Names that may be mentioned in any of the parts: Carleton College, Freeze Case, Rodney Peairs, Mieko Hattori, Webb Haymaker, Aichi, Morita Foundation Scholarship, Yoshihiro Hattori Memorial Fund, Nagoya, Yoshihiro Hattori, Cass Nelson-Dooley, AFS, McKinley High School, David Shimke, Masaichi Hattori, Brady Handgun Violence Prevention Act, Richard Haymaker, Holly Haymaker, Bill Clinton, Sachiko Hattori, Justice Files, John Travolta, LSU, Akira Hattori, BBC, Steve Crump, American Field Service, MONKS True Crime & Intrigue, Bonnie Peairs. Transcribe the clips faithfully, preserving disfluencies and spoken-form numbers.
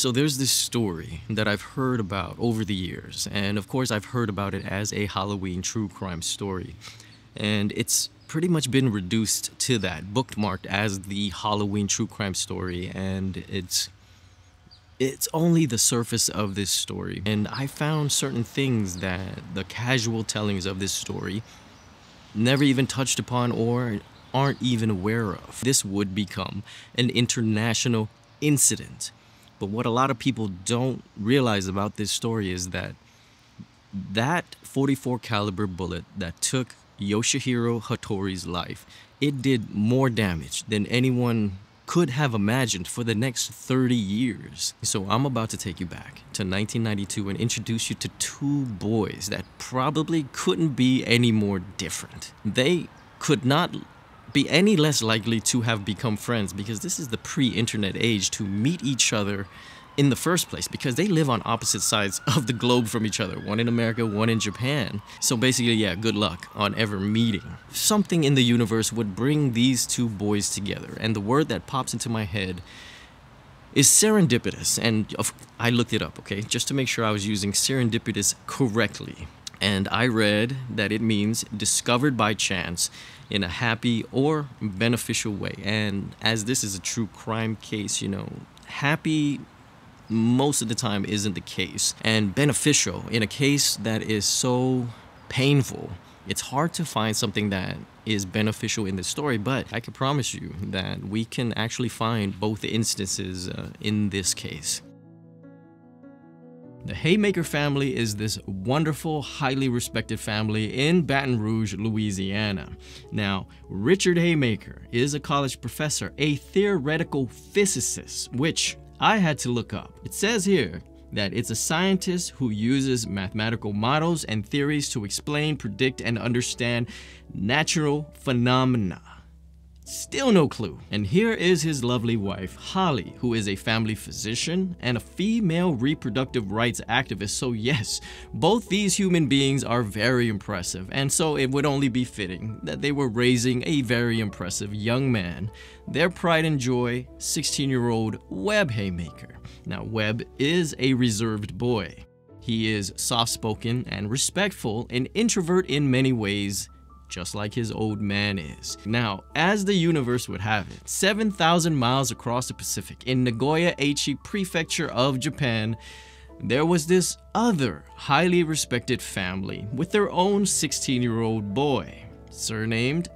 So there's this story that I've heard about over the years, and of course I've heard about it as a Halloween true crime story, and it's pretty much been reduced to that, bookmarked as the Halloween true crime story, and it's it's only the surface of this story. And I found certain things that the casual tellings of this story never even touched upon or aren't even aware of. This would become an international incident. But what a lot of people don't realize about this story is that that forty-four caliber bullet that took Yoshihiro Hattori's life, it did more damage than anyone could have imagined for the next thirty years. So I'm about to take you back to nineteen ninety-two and introduce you to two boys that probably couldn't be any more different. They could not be any less likely to have become friends, because this is the pre-internet age to meet each other in the first place, because they live on opposite sides of the globe from each other, one in America, one in Japan. So basically, yeah, good luck on ever meeting. Something in the universe would bring these two boys together, and the word that pops into my head is serendipitous. And of, I looked it up, okay, just to make sure I was using serendipitous correctly. And I read that it means discovered by chance in a happy or beneficial way. And as this is a true crime case, you know, happy most of the time isn't the case, and beneficial in a case that is so painful, it's hard to find something that is beneficial in this story. But I can promise you that we can actually find both instances uh, in this case. The Haymaker family is this wonderful, highly respected family in Baton Rouge, Louisiana. Now, Richard Haymaker is a college professor, a theoretical physicist, which I had to look up. It says here that it's a scientist who uses mathematical models and theories to explain, predict, and understand natural phenomena. Still no clue. And here is his lovely wife, Holly, who is a family physician and a female reproductive rights activist. So yes, both these human beings are very impressive, and so it would only be fitting that they were raising a very impressive young man, their pride and joy, sixteen-year-old Webb Haymaker. Now, Webb is a reserved boy. He is soft-spoken and respectful, an introvert in many ways, just like his old man is. Now, as the universe would have it, seven thousand miles across the Pacific, in Nagoya, Aichi Prefecture of Japan, there was this other highly respected family with their own sixteen-year-old boy, surnamed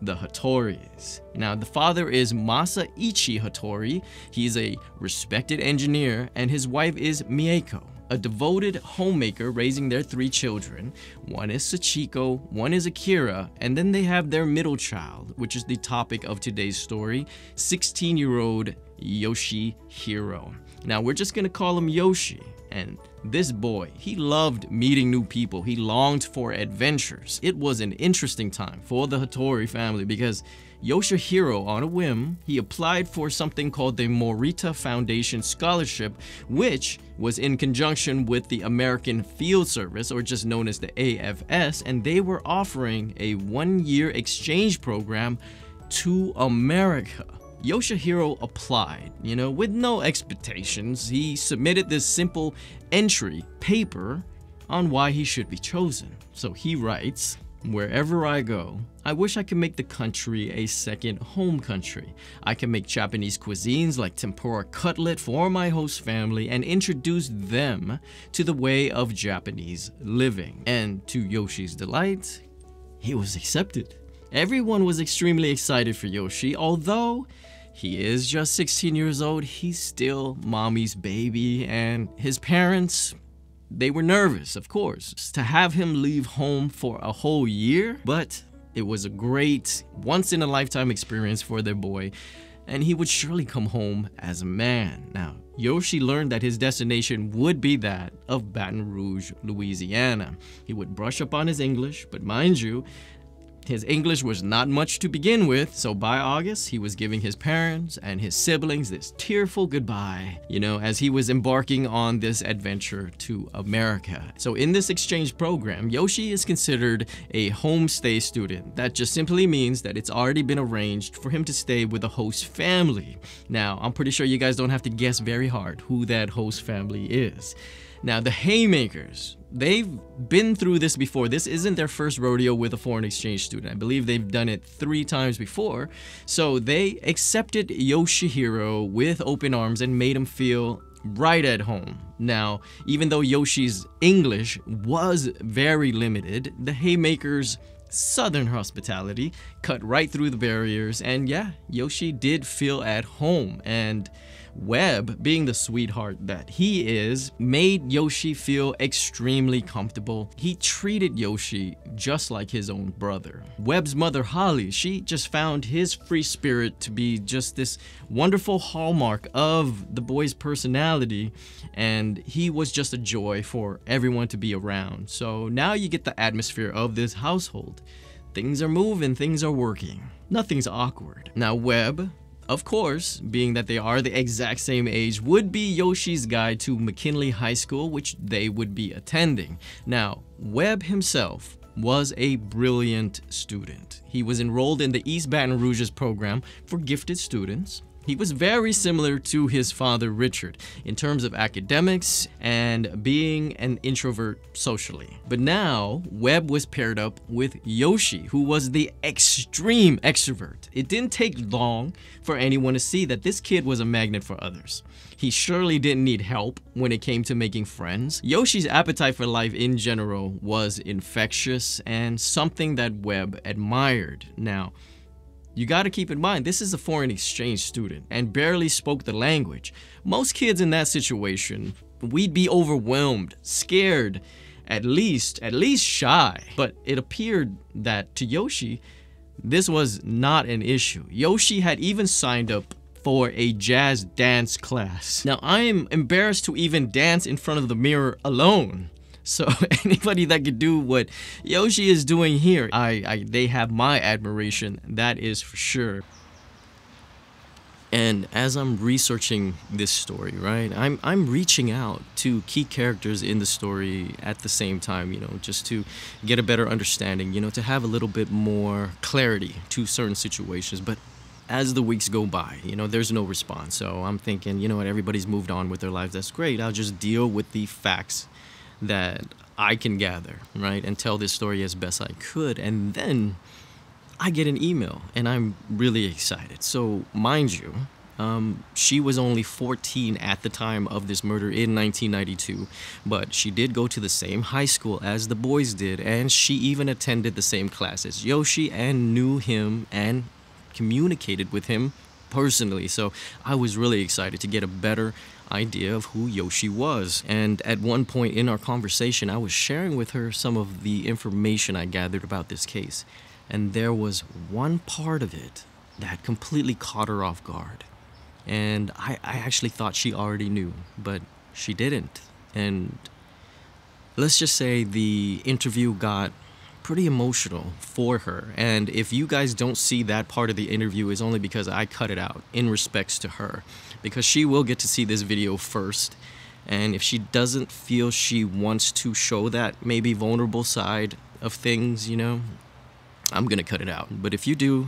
the Hattoris. Now, the father is Masaichi Hattori. He's a respected engineer, and his wife is Mieko, a devoted homemaker raising their three children. One is Sachiko, one is Akira, and then they have their middle child, which is the topic of today's story, sixteen-year-old Yoshihiro. Now, we're just gonna call him Yoshi. And this boy, he loved meeting new people. He longed for adventures. It was an interesting time for the Hattori family, because Yoshihiro, on a whim, he applied for something called the Morita Foundation Scholarship, which was in conjunction with the American Field Service, or just known as the A F S, and they were offering a one-year exchange program to America. Yoshihiro applied, you know, with no expectations. He submitted this simple entry paper on why he should be chosen. So he writes, "Wherever I go, I wish I could make the country a second home country. I can make Japanese cuisines like tempura cutlet for my host family and introduce them to the way of Japanese living." And to Yoshi's delight, he was accepted. Everyone was extremely excited for Yoshi, although he is just sixteen years old, he's still mommy's baby, and his parents, they were nervous, of course, to have him leave home for a whole year. But it was a great, once-in-a-lifetime experience for their boy, and he would surely come home as a man. Now, Yoshi learned that his destination would be that of Baton Rouge, Louisiana. He would brush up on his English, but mind you, His English was not much to begin with, so by August, he was giving his parents and his siblings this tearful goodbye, you know, as he was embarking on this adventure to America. So in this exchange program, Yoshi is considered a homestay student. That just simply means that it's already been arranged for him to stay with a host family. Now, I'm pretty sure you guys don't have to guess very hard who that host family is. Now, the Haymakers, they've been through this before. This isn't their first rodeo with a foreign exchange student. I believe they've done it three times before. So they accepted Yoshihiro with open arms and made him feel right at home. Now, even though Yoshi's English was very limited, the Haymakers' Southern hospitality cut right through the barriers, and yeah, Yoshi did feel at home, and Webb, being the sweetheart that he is, made Yoshi feel extremely comfortable. He treated Yoshi just like his own brother. Webb's mother, Holly, she just found his free spirit to be just this wonderful hallmark of the boy's personality, and he was just a joy for everyone to be around. So now you get the atmosphere of this household. Things are moving, things are working. Nothing's awkward. Now, Webb, of course, being that they are the exact same age, would be Yoshi's guide to McKinley High School, which they would be attending. Now, Webb himself was a brilliant student. He was enrolled in the East Baton Rouge's program for gifted students. He was very similar to his father, Richard, in terms of academics and being an introvert socially. But now, Webb was paired up with Yoshi, who was the extreme extrovert. It didn't take long for anyone to see that this kid was a magnet for others. He surely didn't need help when it came to making friends. Yoshi's appetite for life in general was infectious and something that Webb admired. Now, you gotta keep in mind, this is a foreign exchange student and barely spoke the language. Most kids in that situation, we'd be overwhelmed, scared, at least, at least shy. But it appeared that to Yoshi, this was not an issue. Yoshi had even signed up for a jazz dance class. Now, I am embarrassed to even dance in front of the mirror alone. So anybody that could do what Yoshi is doing here, I, I they have my admiration, that is for sure. And as I'm researching this story, right, I'm I'm reaching out to key characters in the story at the same time, you know, just to get a better understanding, you know, to have a little bit more clarity to certain situations. But as the weeks go by, you know, there's no response. So I'm thinking, you know what, everybody's moved on with their lives, that's great. I'll just deal with the facts that I can gather, right, and tell this story as best I could. And then I get an email, and I'm really excited. So, mind you, um, she was only fourteen at the time of this murder in nineteen ninety-two, but she did go to the same high school as the boys did, and she even attended the same class as Yoshi and knew him and communicated with him personally. So I was really excited to get a better idea of who Yoshi was. And at one point in our conversation, I was sharing with her some of the information I gathered about this case. And there was one part of it that completely caught her off guard. And I, I actually thought she already knew, but she didn't. And let's just say the interview got pretty emotional for her. And if you guys don't see that part of the interview, is only because I cut it out in respects to her, because she will get to see this video first. And if she doesn't feel she wants to show that maybe vulnerable side of things, you know, I'm gonna cut it out. But if you do,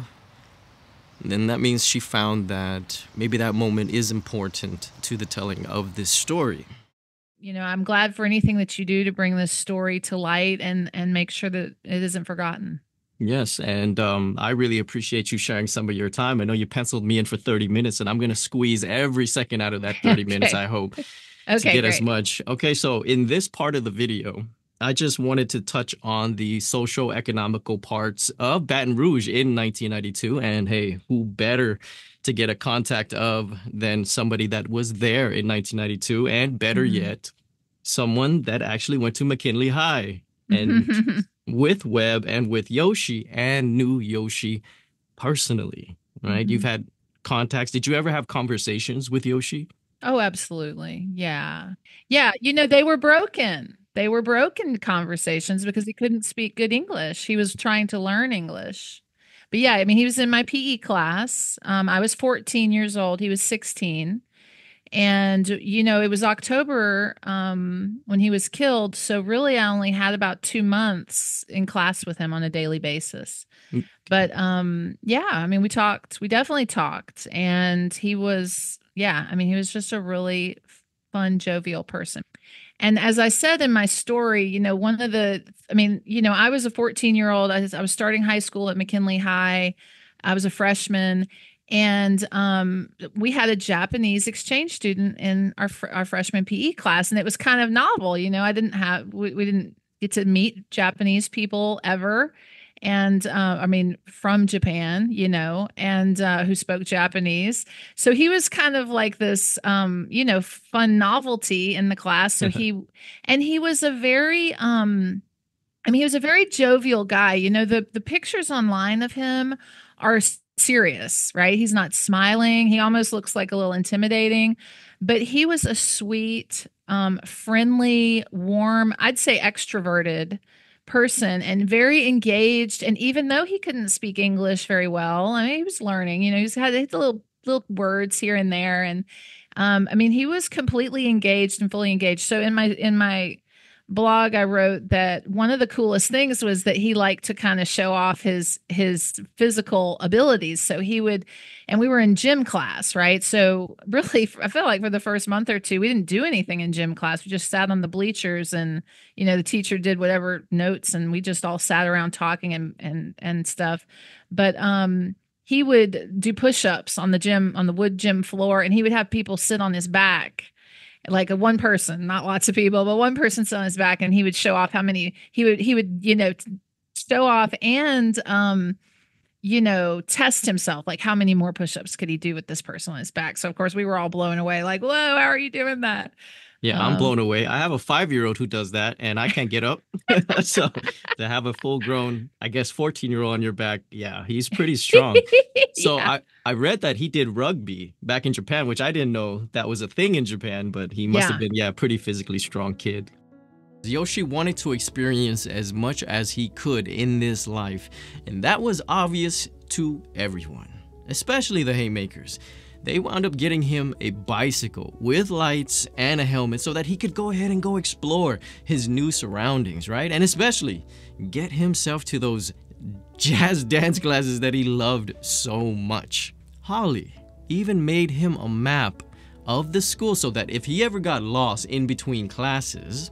then that means she found that maybe that moment is important to the telling of this story. You know, I'm glad for anything that you do to bring this story to light and and make sure that it isn't forgotten. Yes, and um, I really appreciate you sharing some of your time. I know you penciled me in for thirty minutes, and I'm going to squeeze every second out of that thirty okay. minutes, I hope, okay, to get great. as much. Okay, so in this part of the video, I just wanted to touch on the socio-economical parts of Baton Rouge in nineteen ninety-two, and hey, who better to get a contact of than somebody that was there in nineteen ninety-two, and better mm-hmm. yet, someone that actually went to McKinley High and with Webb and with Yoshi and knew Yoshi personally, right? Mm-hmm. You've had contacts. Did you ever have conversations with Yoshi? Oh, absolutely. Yeah. Yeah. You know, they were broken. They were broken conversations because he couldn't speak good English. He was trying to learn English. But yeah, I mean, he was in my P E class. Um, I was fourteen years old. He was sixteen. And, you know, it was October um, when he was killed. So really, I only had about two months in class with him on a daily basis. But um, yeah, I mean, we talked, we definitely talked. And he was, yeah, I mean, he was just a really fun, jovial person. And as I said in my story, you know, one of the, I mean, you know, I was a fourteen-year-old. I was, I was starting high school at McKinley High. I was a freshman. And um, we had a Japanese exchange student in our fr- our freshman P E class. And it was kind of novel. You know, I didn't have, we, we didn't get to meet Japanese people ever. And uh, I mean, from Japan, you know, and uh, who spoke Japanese. So he was kind of like this, um, you know, fun novelty in the class. So he, and he was a very, um, I mean, he was a very jovial guy. You know, the the pictures online of him are serious, right? He's not smiling. He almost looks like a little intimidating, but he was a sweet, um, friendly, warm, I'd say extroverted person, and very engaged. And even though he couldn't speak English very well, I mean, he was learning, you know, he's had little, little words here and there. And, um, I mean, he was completely engaged and fully engaged. So in my, in my blog, I wrote that one of the coolest things was that he liked to kind of show off his, his physical abilities. So he would, and we were in gym class, right? So really, I felt like for the first month or two, we didn't do anything in gym class. We just sat on the bleachers and, you know, the teacher did whatever notes and we just all sat around talking and, and, and stuff. But, um, he would do push-ups on the gym, on the wood gym floor, and he would have people sit on his back. Like a one person, not lots of people, but one person's on his back, and he would show off how many he would, he would, you know, show off and, um, you know, test himself, like how many more push-ups could he do with this person on his back? So of course we were all blown away. Like, whoa, how are you doing that? Yeah. Um, I'm blown away. I have a five-year-old who does that and I can't get up. So to have a full grown, I guess, fourteen-year-old on your back. Yeah. He's pretty strong. So yeah. I, I read that he did rugby back in Japan, which I didn't know that was a thing in Japan, but he must yeah. have been, yeah, a pretty physically strong kid. Yoshi wanted to experience as much as he could in this life, and that was obvious to everyone, especially the Haymakers. They wound up getting him a bicycle with lights and a helmet so that he could go ahead and go explore his new surroundings, right? And especially get himself to those jazz dance classes that he loved so much. Holly even made him a map of the school so that if he ever got lost in between classes,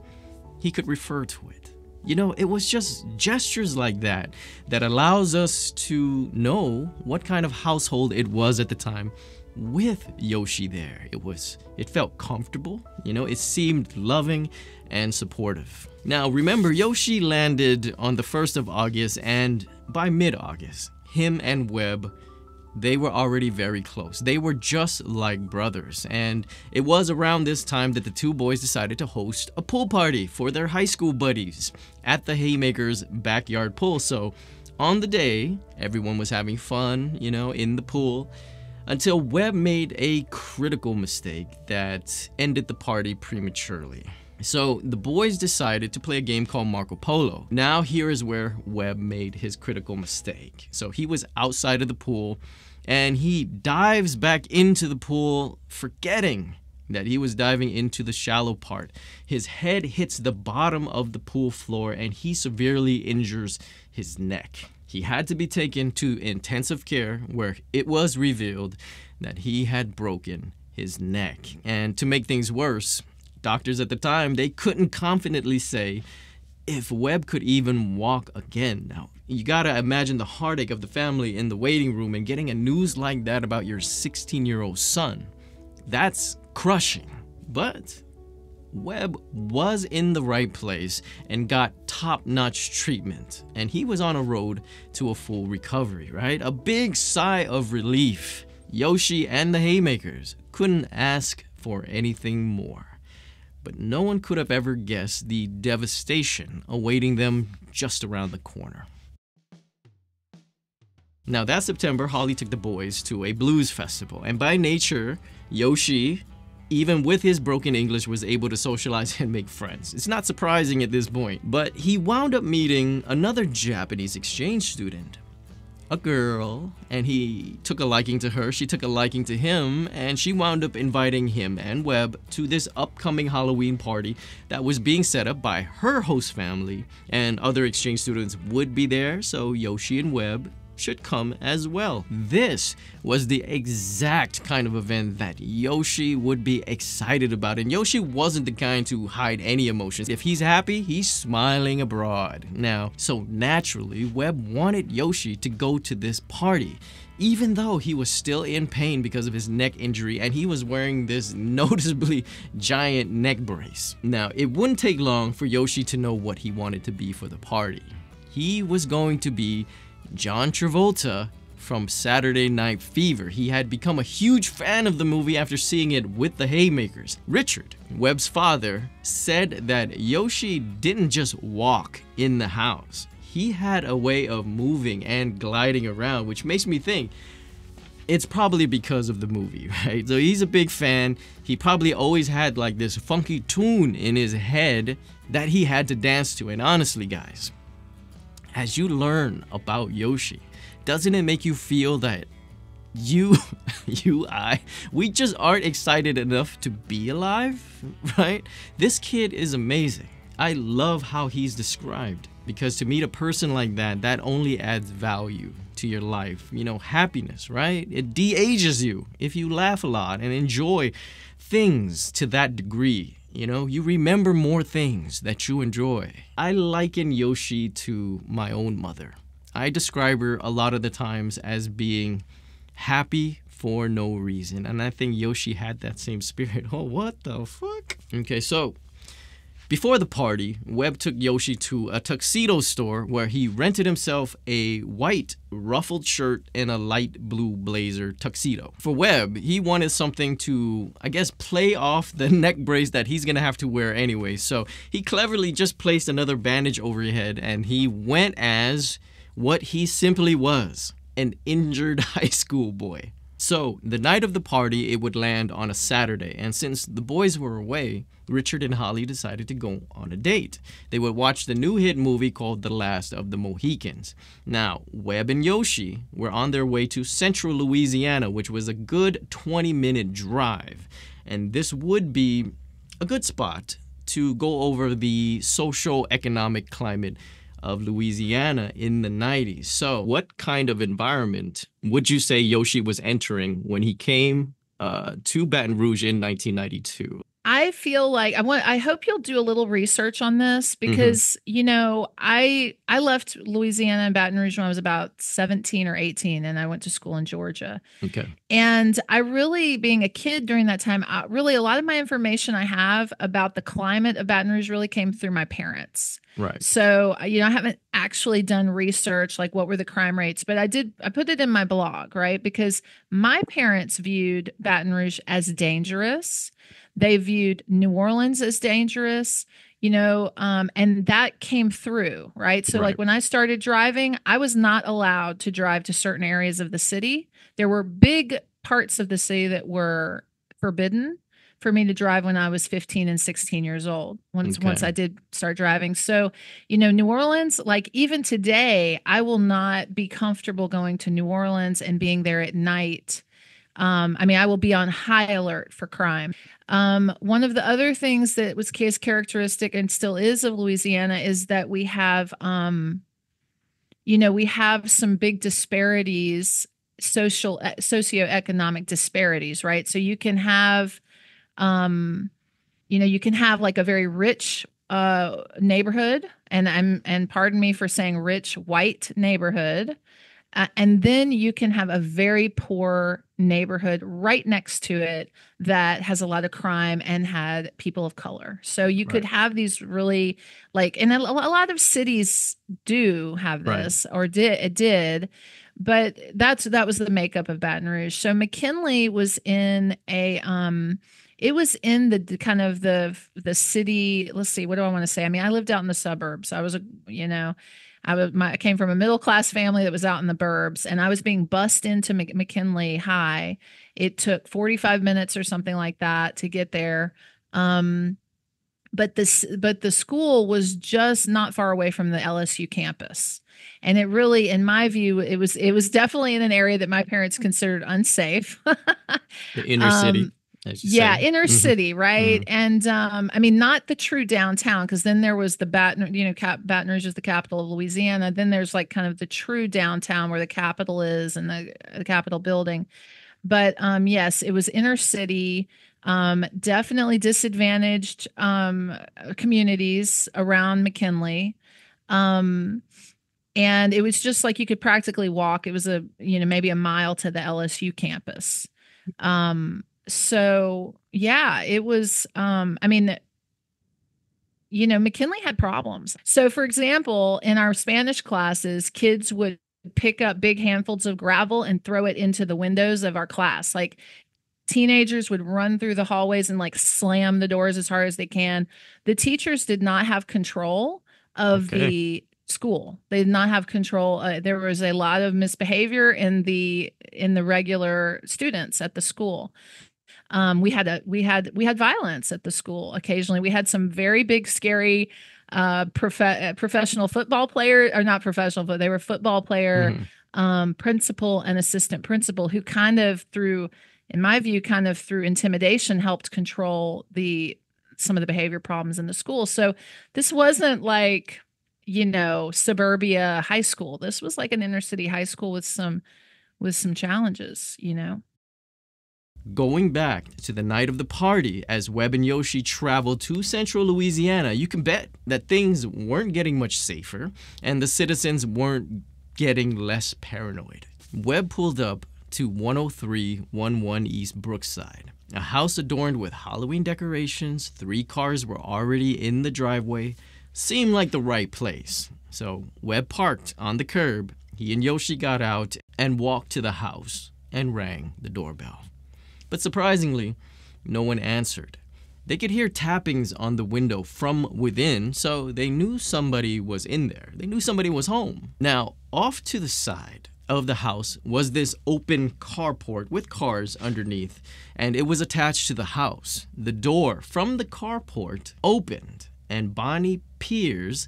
he could refer to it. You know, it was just gestures like that that allows us to know what kind of household it was at the time. With Yoshi there, it was, it felt comfortable, you know, it seemed loving and supportive. Now remember, Yoshi landed on the first of August, and by mid-August, him and Webb, they were already very close. They were just like brothers, and it was around this time that the two boys decided to host a pool party for their high school buddies at the Haymakers' backyard pool. So on the day, everyone was having fun, you know, in the pool, until Webb made a critical mistake that ended the party prematurely. So the boys decided to play a game called Marco Polo. Now here is where Webb made his critical mistake. So he was outside of the pool and he dives back into the pool, forgetting that he was diving into the shallow part. His head hits the bottom of the pool floor and he severely injures his neck. He had to be taken to intensive care, where it was revealed that he had broken his neck. And to make things worse, doctors at the time, they couldn't confidently say if Webb could even walk again. Now, you gotta imagine the heartache of the family in the waiting room and getting a news like that about your sixteen-year-old son. That's crushing. But Webb was in the right place and got top-notch treatment, and he was on a road to a full recovery, right? A big sigh of relief. Yoshi and the Haymakers couldn't ask for anything more, but no one could have ever guessed the devastation awaiting them just around the corner. Now that September, Holly took the boys to a blues festival, and by nature, Yoshi even with his broken English, was able to socialize and make friends. It's not surprising at this point, but he wound up meeting another Japanese exchange student, a girl, and he took a liking to her, she took a liking to him, and she wound up inviting him and Webb to this upcoming Halloween party that was being set up by her host family, and other exchange students would be there, so Yoshi and Webb should come as well. This was the exact kind of event that Yoshi would be excited about, and Yoshi wasn't the kind to hide any emotions. If he's happy, he's smiling abroad. Now, so naturally, Webb wanted Yoshi to go to this party, even though he was still in pain because of his neck injury and he was wearing this noticeably giant neck brace. Now, it wouldn't take long for Yoshi to know what he wanted to be for the party. He was going to be John Travolta from Saturday Night Fever. He had become a huge fan of the movie after seeing it with the Haymakers. Richard, Webb's father, said that Yoshi didn't just walk in the house. He had a way of moving and gliding around, which makes me think it's probably because of the movie, right? So he's a big fan. He probably always had like this funky tune in his head that he had to dance to. And honestly, guys, as you learn about Yoshi, doesn't it make you feel that you, you, I, we just aren't excited enough to be alive, right? This kid is amazing. I love how he's described, because to meet a person like that, that only adds value to your life. You know, happiness, right? It de-ages you if you laugh a lot and enjoy things to that degree. You know, you remember more things that you enjoy. I liken Yoshi to my own mother. I describe her a lot of the times as being happy for no reason. And I think Yoshi had that same spirit. Oh, what the fuck? Okay, so before the party, Webb took Yoshi to a tuxedo store where he rented himself a white ruffled shirt and a light blue blazer tuxedo. For Webb, he wanted something to, I guess, play off the neck brace that he's gonna have to wear anyway, so he cleverly just placed another bandage over his head and he went as what he simply was, an injured high school boy. So the night of the party, it would land on a Saturday, and since the boys were away, Richard and Holly decided to go on a date. They would watch the new hit movie called The Last of the Mohicans. Now, Webb and Yoshi were on their way to Central Louisiana, which was a good twenty minute drive, and this would be a good spot to go over the socio-economic climate of Louisiana in the nineties. So what kind of environment would you say Yoshi was entering when he came uh, to Baton Rouge in nineteen ninety-two? I feel like I want, I hope you'll do a little research on this because, mm-hmm. you know, I, I left Louisiana and Baton Rouge when I was about seventeen or eighteen and I went to school in Georgia. Okay. And I really, being a kid during that time, I, really a lot of my information I have about the climate of Baton Rouge really came through my parents. Right. So, you know, I haven't actually done research, like what were the crime rates, but I did, I put it in my blog, right? Because my parents viewed Baton Rouge as dangerous. They viewed New Orleans as dangerous, you know, um, and that came through, right? So right. like when I started driving, I was not allowed to drive to certain areas of the city. There were big parts of the city that were forbidden for me to drive when I was fifteen and sixteen years old, once, okay. once I did start driving. So, you know, New Orleans, like even today, I will not be comfortable going to New Orleans and being there at night. Um, I mean, I will be on high alert for crime. Um, one of the other things that was case characteristic and still is of Louisiana is that we have, um, you know, we have some big disparities, social, socioeconomic disparities, right? So you can have, um, you know, you can have like a very rich uh, neighborhood, and I'm, and pardon me for saying rich white neighborhood. Uh, and then you can have a very poor neighborhood right next to it that has a lot of crime and had people of color. So you right. could have these really like, and a, a lot of cities do have this right. or did, it did, but that's, that was the makeup of Baton Rouge. So McKinley was in a, um, it was in the, the kind of the, the city, let's see, what do I want to say? I mean, I lived out in the suburbs. I was, a, you know, I, was, my, I came from a middle-class family that was out in the burbs, and I was being bussed into Mc, McKinley High. It took forty-five minutes or something like that to get there. Um, but this, but the school was just not far away from the L S U campus. And it really, in my view, it was, it was definitely in an area that my parents considered unsafe. The inner city. Um, Yeah, say. inner mm-hmm. city, right? Mm-hmm. And um, I mean, not the true downtown, because then there was the Baton, you know, Cap- Baton Rouge is the capital of Louisiana. Then there's like kind of the true downtown where the Capitol is and the, the Capitol building. But um, yes, it was inner city, um, definitely disadvantaged um, communities around McKinley. Um, and it was just like you could practically walk. It was a, you know, maybe a mile to the L S U campus. Um So, yeah, it was, um, I mean, you know, McKinley had problems. So, for example, in our Spanish classes, kids would pick up big handfuls of gravel and throw it into the windows of our class. Like, teenagers would run through the hallways and, like, slam the doors as hard as they can. The teachers did not have control of okay. the school. They did not have control. Uh, there was a lot of misbehavior in the in the regular students at the school. Um, we had a we had we had violence at the school occasionally. We had some very big, scary uh, prof- professional football player, or not professional, but they were football player, mm-hmm. um, principal and assistant principal, who kind of through, in my view, kind of through intimidation, helped control the some of the behavior problems in the school. So this wasn't like, you know, suburbia high school. This was like an inner city high school with some with some challenges, you know. Going back to the night of the party, as Webb and Yoshi traveled to central Louisiana, you can bet that things weren't getting much safer, and the citizens weren't getting less paranoid. Webb pulled up to one oh three eleven East Brookside, a house adorned with Halloween decorations. Three cars were already in the driveway. Seemed like the right place. So Webb parked on the curb. He and Yoshi got out and walked to the house and rang the doorbell. But surprisingly, no one answered. They could hear tappings on the window from within, so they knew somebody was in there. They knew somebody was home. Now, off to the side of the house was this open carport with cars underneath, and it was attached to the house. The door from the carport opened, and Bonnie Peairs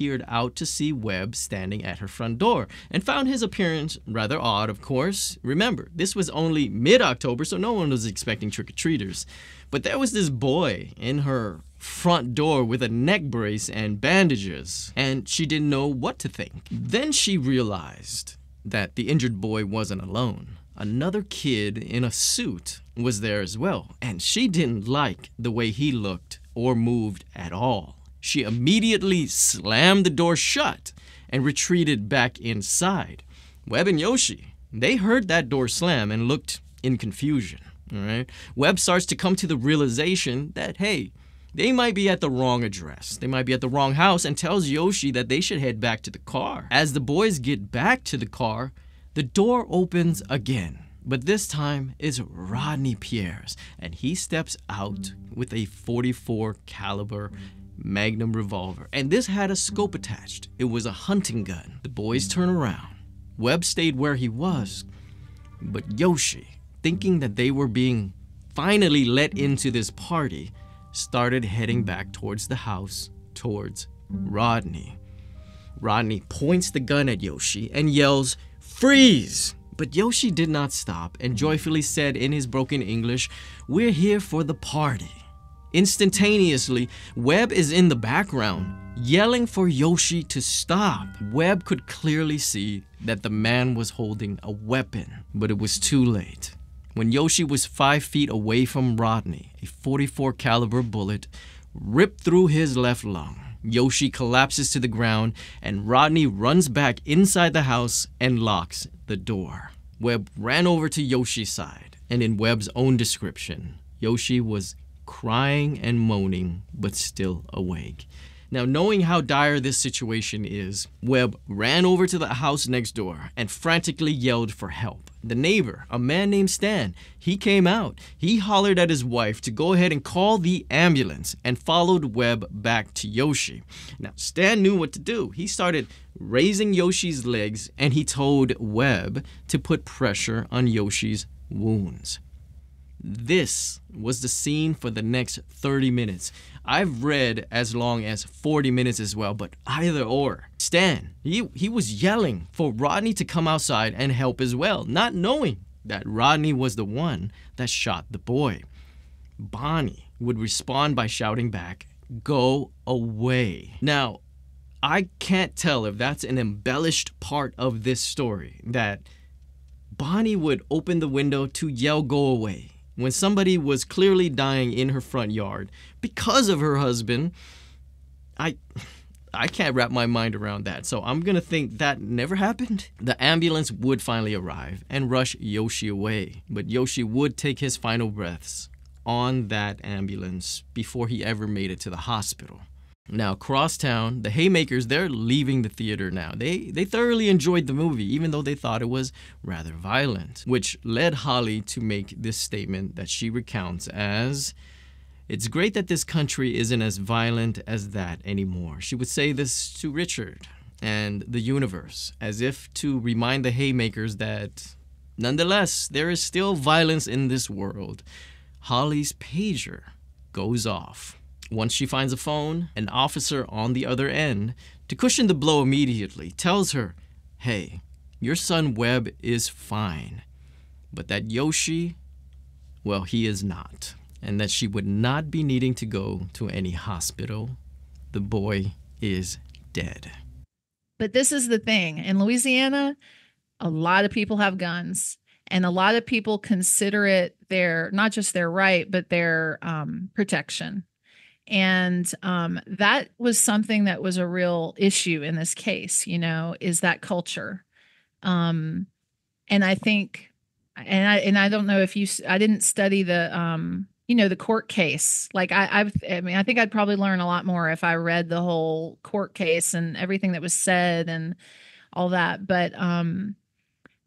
peered out to see Webb standing at her front door and found his appearance rather odd, of course. Remember, this was only mid-October, so no one was expecting trick-or-treaters. But there was this boy in her front door with a neck brace and bandages, and she didn't know what to think. Then she realized that the injured boy wasn't alone. Another kid in a suit was there as well, and she didn't like the way he looked or moved at all. She immediately slammed the door shut and retreated back inside. Webb and Yoshi, they heard that door slam and looked in confusion. All right? Webb starts to come to the realization that, hey, they might be at the wrong address. They might be at the wrong house, and tells Yoshi that they should head back to the car. As the boys get back to the car, the door opens again. But this time, it's Rodney Peairs, and he steps out with a forty-four caliber Magnum revolver, and this had a scope attached. It was a hunting gun. The boys turn around. Webb stayed where he was, but Yoshi, thinking that they were being finally let into this party, started heading back towards the house, towards Rodney. Rodney points the gun at Yoshi and yells, "Freeze!" But Yoshi did not stop and joyfully said in his broken English, "We're here for the party." Instantaneously, Webb is in the background, yelling for Yoshi to stop. Webb could clearly see that the man was holding a weapon, but it was too late. When Yoshi was five feet away from Rodney, a forty-four caliber bullet ripped through his left lung. Yoshi collapses to the ground, and Rodney runs back inside the house and locks the door. Webb ran over to Yoshi's side, and in Webb's own description, Yoshi was crying and moaning, but still awake. Now, knowing how dire this situation is, Webb ran over to the house next door and frantically yelled for help. The neighbor, a man named Stan, he came out. He hollered at his wife to go ahead and call the ambulance and followed Webb back to Yoshi. Now, Stan knew what to do. He started raising Yoshi's legs and he told Webb to put pressure on Yoshi's wounds. This was the scene for the next thirty minutes. I've read as long as forty minutes as well, but either or. Stan, he, he was yelling for Rodney to come outside and help as well, not knowing that Rodney was the one that shot the boy. Bonnie would respond by shouting back, "Go away." Now, I can't tell if that's an embellished part of this story, that Bonnie would open the window to yell, "Go away," when somebody was clearly dying in her front yard because of her husband. I I can't wrap my mind around that, so I'm gonna think that never happened. The ambulance would finally arrive and rush Yoshi away, but Yoshi would take his final breaths on that ambulance before he ever made it to the hospital. Now, across town, the Haymakers, they're leaving the theater now. They, they thoroughly enjoyed the movie, even though they thought it was rather violent, which led Holly to make this statement that she recounts as, "It's great that this country isn't as violent as that anymore." She would say this to Richard and the universe, as if to remind the Haymakers that, nonetheless, there is still violence in this world. Holly's pager goes off. Once she finds a phone, an officer on the other end, to cushion the blow immediately, tells her, "Hey, your son Webb is fine, but that Yoshi, well, he is not," and that she would not be needing to go to any hospital. The boy is dead. But this is the thing. In Louisiana, a lot of people have guns. And a lot of people consider it their, not just their right, but their um, protection. And um, that was something that was a real issue in this case, you know, is that culture. Um, and I think, and I, and I don't know if you, I didn't study the, um, you know, the court case. Like I, I've, I mean, I think I'd probably learn a lot more if I read the whole court case and everything that was said and all that. But um,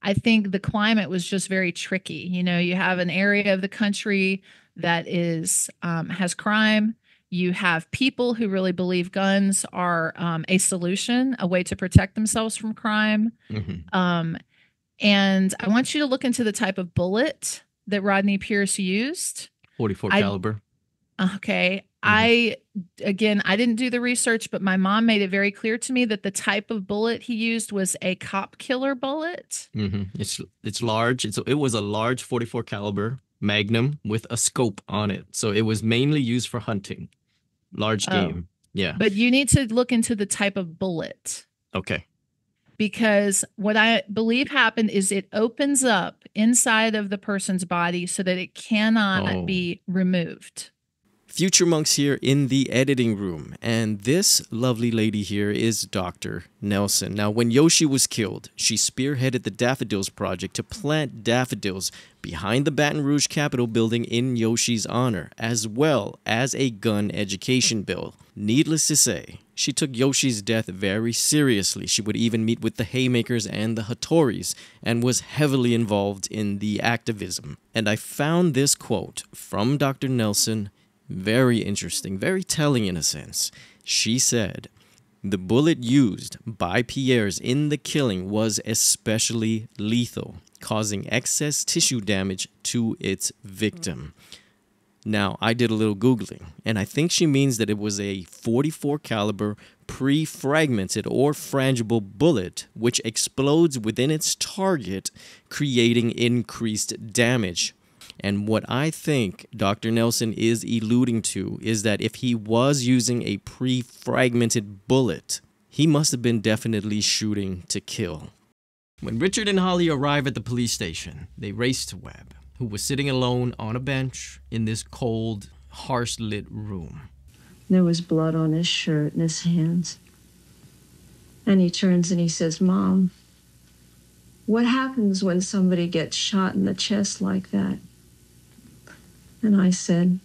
I think the climate was just very tricky. You know, you have an area of the country that is, um, has crime. You have people who really believe guns are um, a solution, a way to protect themselves from crime. Mm-hmm. Um, and I want you to look into the type of bullet that Rodney Peairs used. forty-four I, caliber. Okay. Mm-hmm. I, again, I didn't do the research, but my mom made it very clear to me that the type of bullet he used was a cop killer bullet. Mm-hmm. It's, it's large. It's, it was a large forty-four caliber Magnum with a scope on it. So it was mainly used for hunting. Large game. Oh, yeah. But you need to look into the type of bullet. Okay. Because what I believe happened is it opens up inside of the person's body so that it cannot oh. be removed. Future Monks here in the editing room. And this lovely lady here is Doctor Nelson. Now, when Yoshi was killed, she spearheaded the Daffodils Project to plant daffodils behind the Baton Rouge Capitol building in Yoshi's honor, as well as a gun education bill. Needless to say, she took Yoshi's death very seriously. She would even meet with the Haymakers and the Hattoris and was heavily involved in the activism. And I found this quote from Doctor Nelson very interesting, very telling in a sense. She said, "The bullet used by Peairs in the killing was especially lethal, causing excess tissue damage to its victim." Now, I did a little Googling, and I think she means that it was a forty-four caliber pre-fragmented or frangible bullet which explodes within its target, creating increased damage. And what I think Doctor Nelson is alluding to is that if he was using a pre-fragmented bullet, he must have been definitely shooting to kill. When Richard and Holly arrive at the police station, they race to Webb, who was sitting alone on a bench in this cold, harsh-lit room. There was blood on his shirt and his hands. And he turns and he says, "Mom, what happens when somebody gets shot in the chest like that?" And I said,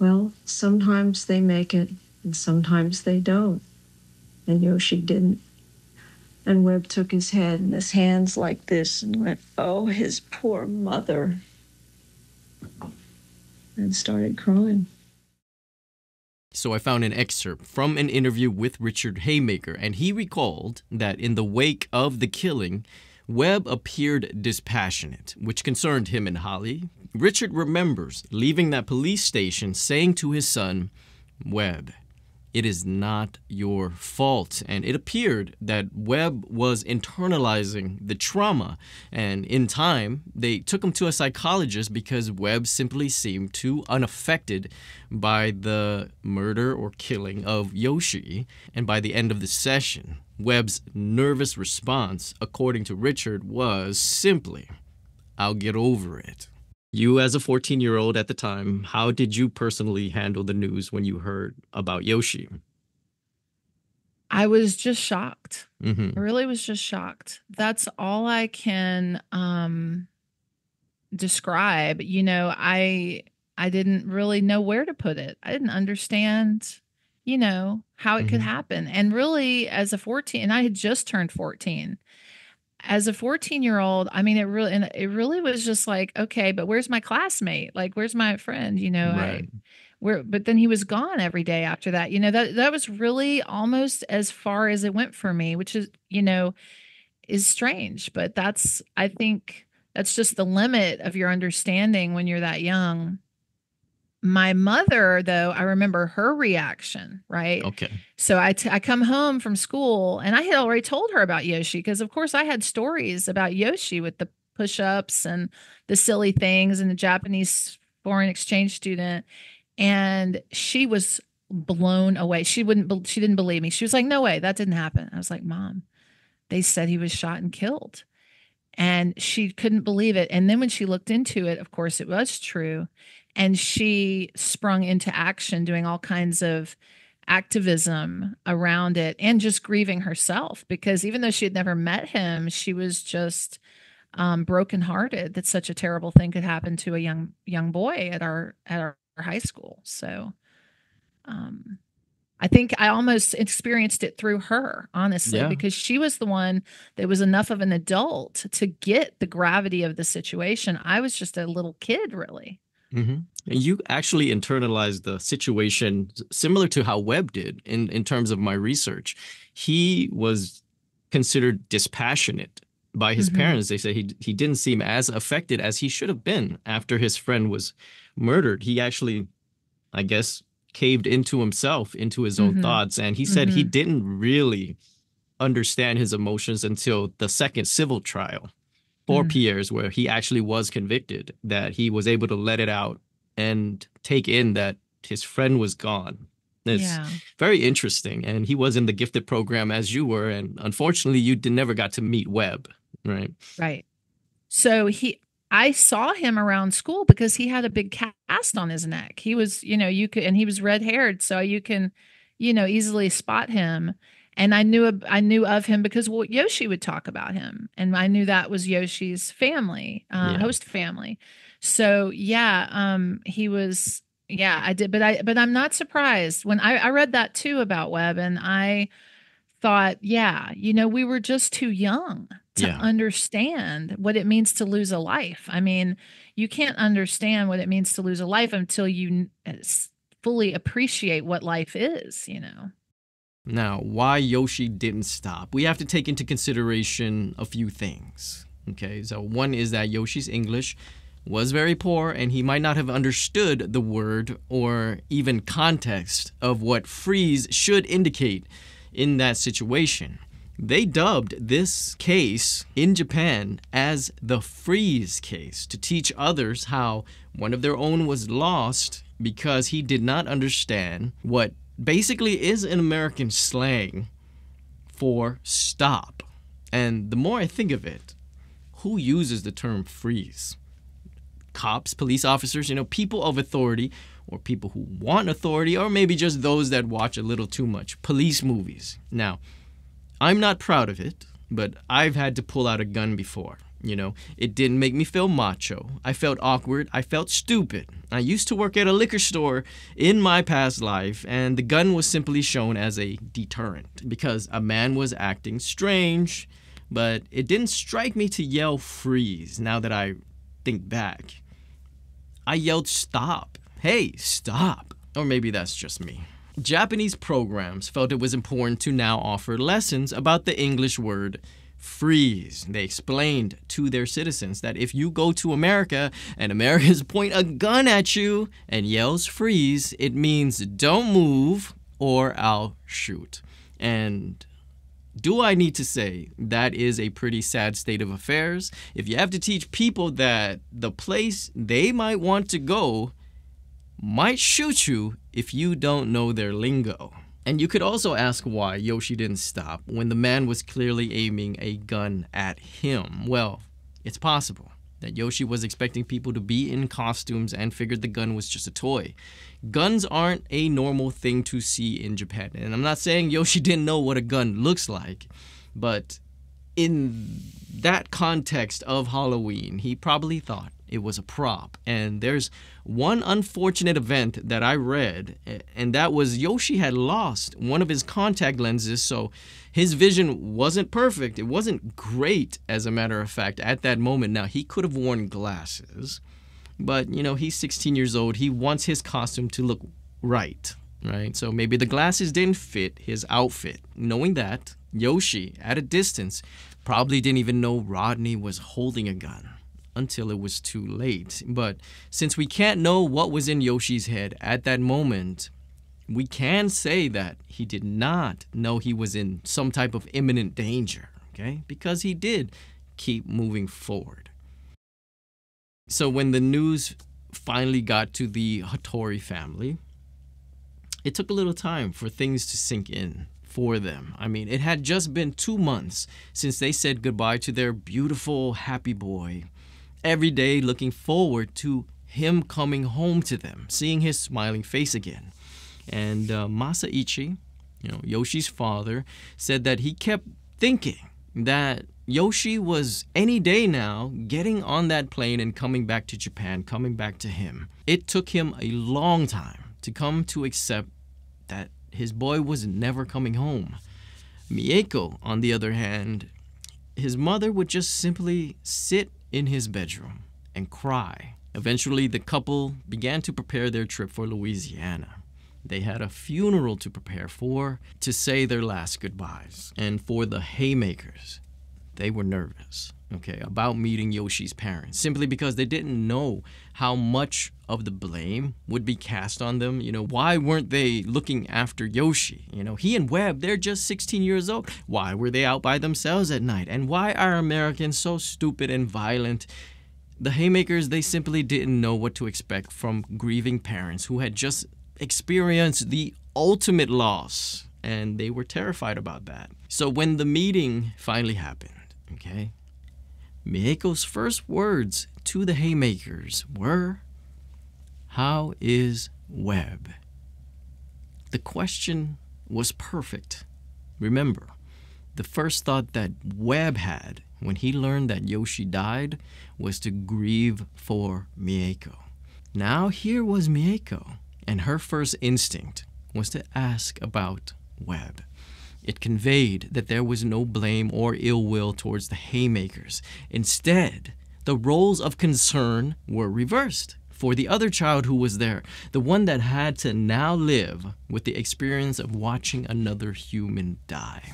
"Well, sometimes they make it and sometimes they don't. And Yoshi didn't. And Webb took his head in his hands like this and went, oh, his poor mother, and started crying. So I found an excerpt from an interview with Richard Haymaker, and he recalled that in the wake of the killing, Webb appeared dispassionate, which concerned him and Holly. Richard remembers leaving that police station saying to his son, Webb, it is not your fault. And it appeared that Webb was internalizing the trauma. And in time, they took him to a psychologist because Webb simply seemed too unaffected by the murder or killing of Yoshi. And by the end of the session, Webb's nervous response, according to Richard, was simply, I'll get over it. You, as a fourteen-year-old at the time, how did you personally handle the news when you heard about Yoshi? I was just shocked. Mm-hmm. I really was just shocked. That's all I can um, describe. You know, I I didn't really know where to put it. I didn't understand, you know, how it mm-hmm. could happen. And really, as a fourteen, and I had just turned fourteen. As a fourteen-year-old, I mean, it really, and it really was just like, okay, but where's my classmate? Like, where's my friend? You know, right. I, where? But then he was gone every day after that. You know, that that was really almost as far as it went for me, which is, you know, is strange. But that's, I think, that's just the limit of your understanding when you're that young. My mother, though, I remember her reaction, right? Okay. So I, t I come home from school, and I had already told her about Yoshi because, of course, I had stories about Yoshi with the push-ups and the silly things and the Japanese foreign exchange student. And she was blown away. She wouldn't, be she didn't believe me. She was like, no way, that didn't happen. I was like, Mom, they said he was shot and killed. And she couldn't believe it. And then when she looked into it, of course, it was true. And she sprung into action, doing all kinds of activism around it and just grieving herself, because even though she had never met him, she was just um, brokenhearted that such a terrible thing could happen to a young young boy at our at our high school. So um, I think I almost experienced it through her, honestly, yeah. because she was the one that was enough of an adult to get the gravity of the situation. I was just a little kid, really. Mm-hmm. And you actually internalized the situation similar to how Webb did in, in terms of my research. He was considered dispassionate by his mm-hmm. parents. They said he, he didn't seem as affected as he should have been after his friend was murdered. He actually, I guess, caved into himself, into his mm-hmm. own thoughts. And he said mm-hmm. he didn't really understand his emotions until the second civil trial. For Peairs, where he actually was convicted, that he was able to let it out and take in that his friend was gone. It's yeah. very interesting. And he was in the gifted program as you were. And unfortunately, you did, never got to meet Webb, right? Right. So he, I saw him around school because he had a big cast on his neck. He was, you know, you could, and he was red haired. So you can, you know, easily spot him. And I knew I knew of him because, well, Yoshi would talk about him. And I knew that was Yoshi's family, uh, yeah. host family. So, yeah, um, he was, yeah, I did. But, I, but I'm not surprised. When I, I read that, too, about Webb, and I thought, yeah, you know, we were just too young to yeah. understand what it means to lose a life. I mean, you can't understand what it means to lose a life until you fully appreciate what life is, you know. Now, why Yoshi didn't stop? We have to take into consideration a few things, okay? So one is that Yoshi's English was very poor, and he might not have understood the word or even context of what freeze should indicate in that situation. They dubbed this case in Japan as the Freeze Case to teach others how one of their own was lost because he did not understand what basically is an American slang for stop. And the more I think of it, who uses the term freeze? Cops, police officers, you know, people of authority, or people who want authority, or maybe just those that watch a little too much police movies. Now, I'm not proud of it, but I've had to pull out a gun before You know, it didn't make me feel macho. I felt awkward. I felt stupid. I used to work at a liquor store in my past life, and the gun was simply shown as a deterrent because a man was acting strange, but it didn't strike me to yell freeze now that I think back. I yelled stop. Hey, stop. Or maybe that's just me. Japanese programs felt it was important to now offer lessons about the English word freeze. They explained to their citizens that if you go to America and Americans point a gun at you and yells freeze, it means don't move or I'll shoot. And do I need to say that is a pretty sad state of affairs? If you have to teach people that the place they might want to go might shoot you if you don't know their lingo. And you could also ask why Yoshi didn't stop when the man was clearly aiming a gun at him. Well, it's possible that Yoshi was expecting people to be in costumes and figured the gun was just a toy. Guns aren't a normal thing to see in Japan. And I'm not saying Yoshi didn't know what a gun looks like, but in that context of Halloween, he probably thought it was a prop. And there's one unfortunate event that I read, and that was Yoshi had lost one of his contact lenses, so his vision wasn't perfect. It wasn't great, as a matter of fact, at that moment. Now, he could have worn glasses, but, you know, he's sixteen years old. He wants his costume to look right, right? So maybe the glasses didn't fit his outfit. Knowing that, Yoshi, at a distance, probably didn't even know Rodney was holding a gun until it was too late. But since we can't know what was in Yoshi's head at that moment, we can say that he did not know he was in some type of imminent danger, okay? Because he did keep moving forward. So when the news finally got to the Hattori family, it took a little time for things to sink in for them. I mean, it had just been two months since they said goodbye to their beautiful, happy boy. Every day looking forward to him coming home to them, seeing his smiling face again. And uh, Masaichi, you know, Yoshi's father, said that he kept thinking that Yoshi was any day now getting on that plane and coming back to Japan, coming back to him. It took him a long time to come to accept that his boy was never coming home. Mieko, on the other hand, his mother would just simply sit in his bedroom and cry. Eventually, the couple began to prepare their trip for Louisiana. They had a funeral to prepare for, to say their last goodbyes. And for the Haymakers, they were nervous, okay, about meeting Yoshi's parents, simply because they didn't know how much of the blame would be cast on them. You know, why weren't they looking after Yoshi? You know, he and Webb, they're just sixteen years old. Why were they out by themselves at night? And why are Americans so stupid and violent? The Haymakers, they simply didn't know what to expect from grieving parents who had just experienced the ultimate loss, and they were terrified about that. So when the meeting finally happened, okay, Mieko's first words to the Haymakers were, "How is Webb?" The question was perfect. Remember, the first thought that Webb had when he learned that Yoshi died was to grieve for Mieko. Now here was Mieko, and her first instinct was to ask about Webb. It conveyed that there was no blame or ill will towards the Haymakers. Instead, the roles of concern were reversed for the other child who was there, the one that had to now live with the experience of watching another human die.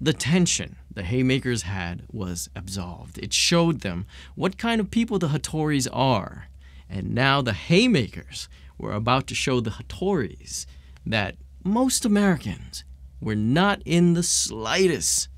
The tension the Haymakers had was absolved. It showed them what kind of people the Hattoris are. And now the Haymakers were about to show the Hattoris that most Americans were not in the slightest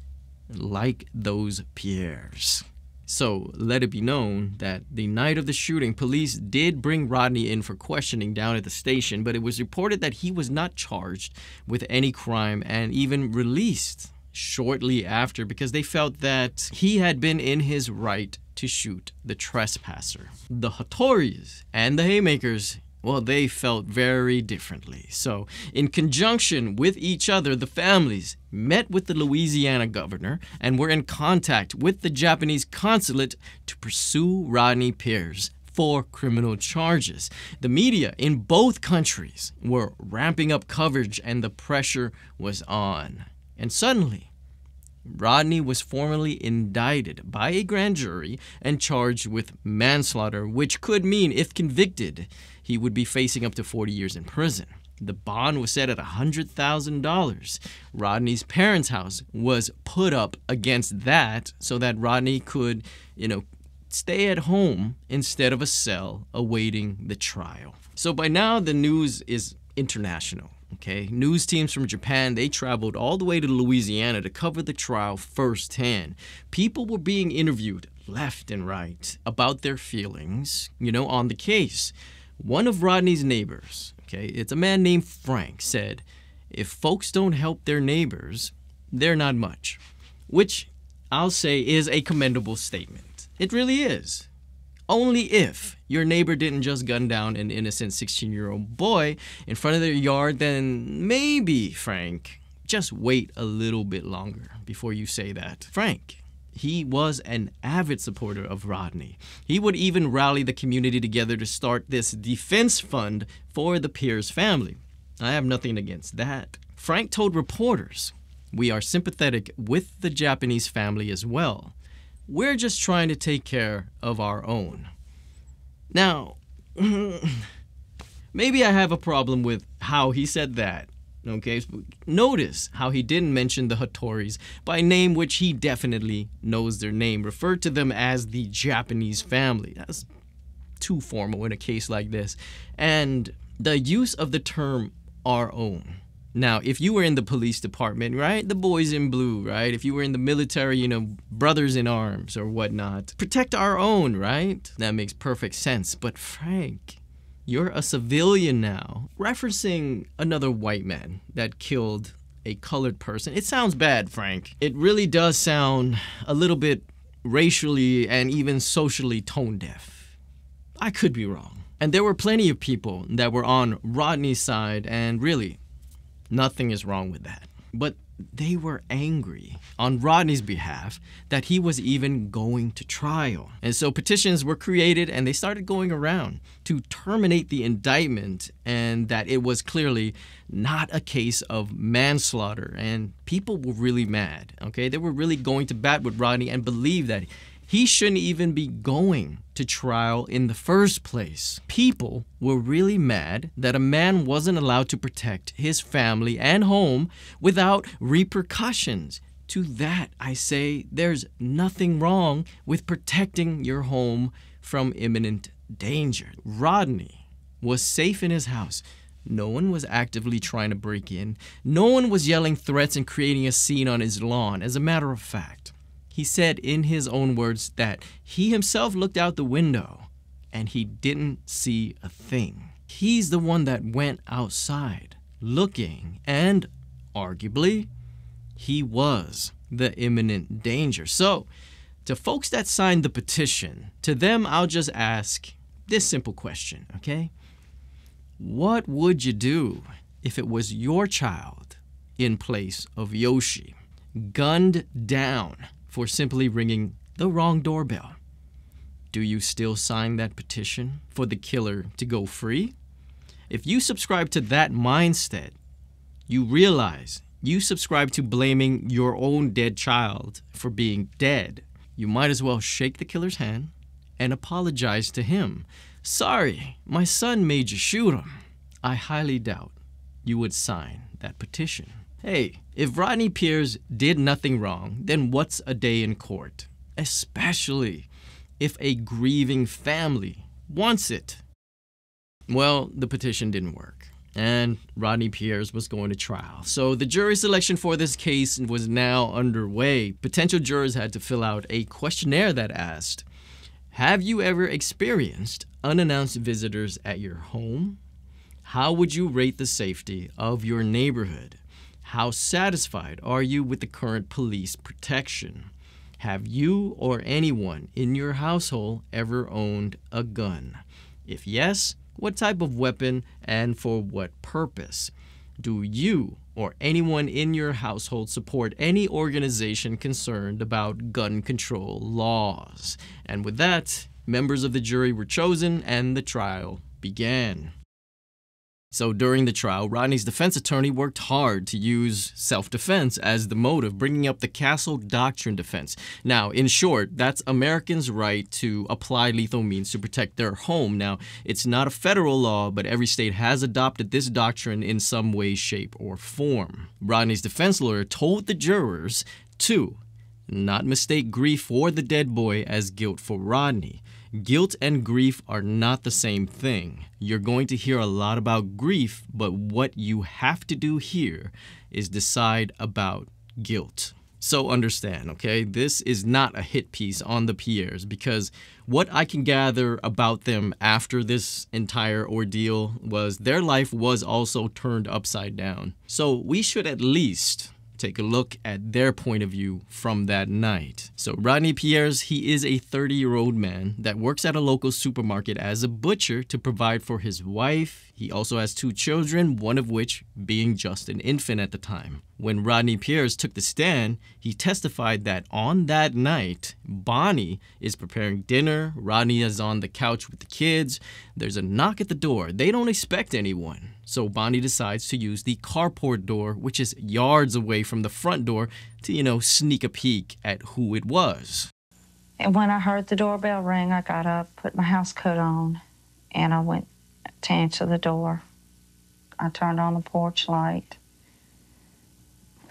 like those Peairs. So let it be known that the night of the shooting, police did bring Rodney in for questioning down at the station, but it was reported that he was not charged with any crime and even released shortly after because they felt that he had been in his right to shoot the trespasser. The Hattoris and the Haymakers Well, they felt very differently. So, in conjunction with each other, the families met with the Louisiana governor and were in contact with the Japanese consulate to pursue Rodney Peairs for criminal charges. The media in both countries were ramping up coverage and the pressure was on. And suddenly, Rodney was formally indicted by a grand jury and charged with manslaughter, which could mean, if convicted, he would be facing up to forty years in prison. The bond was set at one hundred thousand dollars. Rodney's parents' house was put up against that so that Rodney could, you know, stay at home instead of a cell awaiting the trial. So by now, the news is international. Okay, news teams from Japan, they traveled all the way to Louisiana to cover the trial firsthand. People were being interviewed left and right about their feelings, you know, on the case. One of Rodney's neighbors, okay, it's a man named Frank, said, if folks don't help their neighbors, they're not much, which I'll say is a commendable statement. It really is. Only if your neighbor didn't just gun down an innocent sixteen-year-old boy in front of their yard, then maybe, Frank, just wait a little bit longer before you say that. Frank, he was an avid supporter of Rodney. He would even rally the community together to start this defense fund for the Peairs family. I have nothing against that. Frank told reporters, we are sympathetic with the Japanese family as well. We're just trying to take care of our own. Now, maybe I have a problem with how he said that, okay? Notice how he didn't mention the Hattoris by name, which he definitely knows their name, referred to them as the Japanese family. That's too formal in a case like this. And the use of the term our own. Now, if you were in the police department, right, the boys in blue, right, if you were in the military, you know, brothers in arms or whatnot, protect our own, right? That makes perfect sense. But Frank, you're a civilian now. Referencing another white man that killed a colored person, it sounds bad, Frank. It really does sound a little bit racially and even socially tone deaf. I could be wrong. And there were plenty of people that were on Rodney's side, and really, nothing is wrong with that. But they were angry on Rodney's behalf that he was even going to trial. And so petitions were created and they started going around to terminate the indictment and that it was clearly not a case of manslaughter. And people were really mad, okay? They were really going to bat with Rodney and believed that he shouldn't even be going to trial in the first place. People were really mad that a man wasn't allowed to protect his family and home without repercussions. To that, I say there's nothing wrong with protecting your home from imminent danger. Rodney was safe in his house. No one was actively trying to break in. No one was yelling threats and creating a scene on his lawn. As a matter of fact, he said in his own words that he himself looked out the window and he didn't see a thing. He's the one that went outside looking, and arguably, he was the imminent danger. So, to folks that signed the petition, to them I'll just ask this simple question, okay? What would you do if it was your child in place of Yoshi, gunned down for simply ringing the wrong doorbell? Do you still sign that petition for the killer to go free? If you subscribe to that mindset, you realize you subscribe to blaming your own dead child for being dead. You might as well shake the killer's hand and apologize to him. Sorry, my son made you shoot him. I highly doubt you would sign that petition. Hey, if Rodney Peairs did nothing wrong, then what's a day in court? Especially if a grieving family wants it. Well, the petition didn't work, and Rodney Peairs was going to trial. So the jury selection for this case was now underway. Potential jurors had to fill out a questionnaire that asked, have you ever experienced unannounced visitors at your home? How would you rate the safety of your neighborhood? How satisfied are you with the current police protection? Have you or anyone in your household ever owned a gun? If yes, what type of weapon, and for what purpose. Do you or anyone in your household support any organization concerned about gun control laws? And with that, members of the jury were chosen and the trial began. So during the trial, Rodney's defense attorney worked hard to use self-defense as the motive, bringing up the Castle Doctrine defense. Now, in short, that's Americans' right to apply lethal means to protect their home. Now, it's not a federal law, but every state has adopted this doctrine in some way, shape, or form. Rodney's defense lawyer told the jurors to not mistake grief for the dead boy as guilt for Rodney. Guilt and grief are not the same thing. You're going to hear a lot about grief, but what you have to do here is decide about guilt. So understand, okay, this is not a hit piece on the Peairs, because what I can gather about them after this entire ordeal was their life was also turned upside down. So we should at least take a look at their point of view from that night. So Rodney Peairs, he is a thirty-year-old man that works at a local supermarket as a butcher to provide for his wife. He also has two children, one of which being just an infant at the time. When Rodney Peairs took the stand, he testified that on that night, Bonnie is preparing dinner, Rodney is on the couch with the kids, there's a knock at the door, they don't expect anyone. So Bonnie decides to use the carport door, which is yards away from the front door, to, you know, sneak a peek at who it was. And when I heard the doorbell ring, I got up, put my house coat on, and I went to answer the door. I turned on the porch light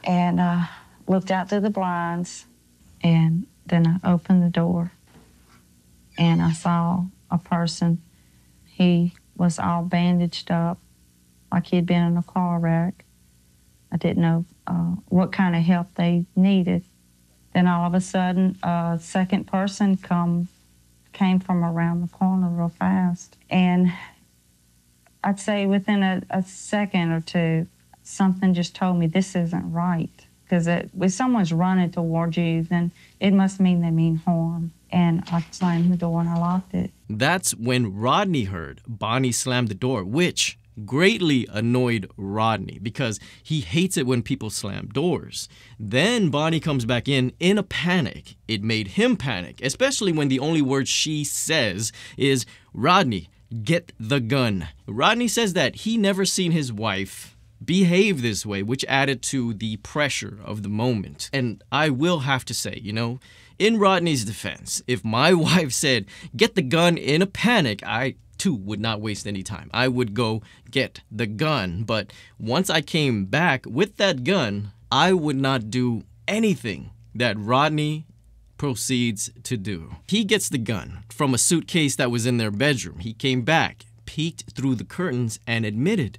and uh, looked out through the blinds, and then I opened the door, and I saw a person. He was all bandaged up, like he'd been in a car wreck. I didn't know uh, what kind of help they needed. Then all of a sudden, a second person come, came from around the corner real fast. And I'd say within a, a second or two, something just told me this isn't right. Because if someone's running towards you, then it must mean they mean harm. And I slammed the door and I locked it. That's when Rodney heard Bonnie slam the door, which greatly annoyed Rodney because he hates it when people slam doors. Then Bonnie comes back in in a panic. It made him panic, especially when the only word she says is, "Rodney, get the gun." Rodney says that he never seen his wife behave this way, which added to the pressure of the moment. And I will have to say, you know, in Rodney's defense, if my wife said, "Get the gun," in a panic, I too would not waste any time. I would go get the gun. But once I came back with that gun, I would not do anything that Rodney proceeds to do. He gets the gun from a suitcase that was in their bedroom. He came back, peeked through the curtains, and admitted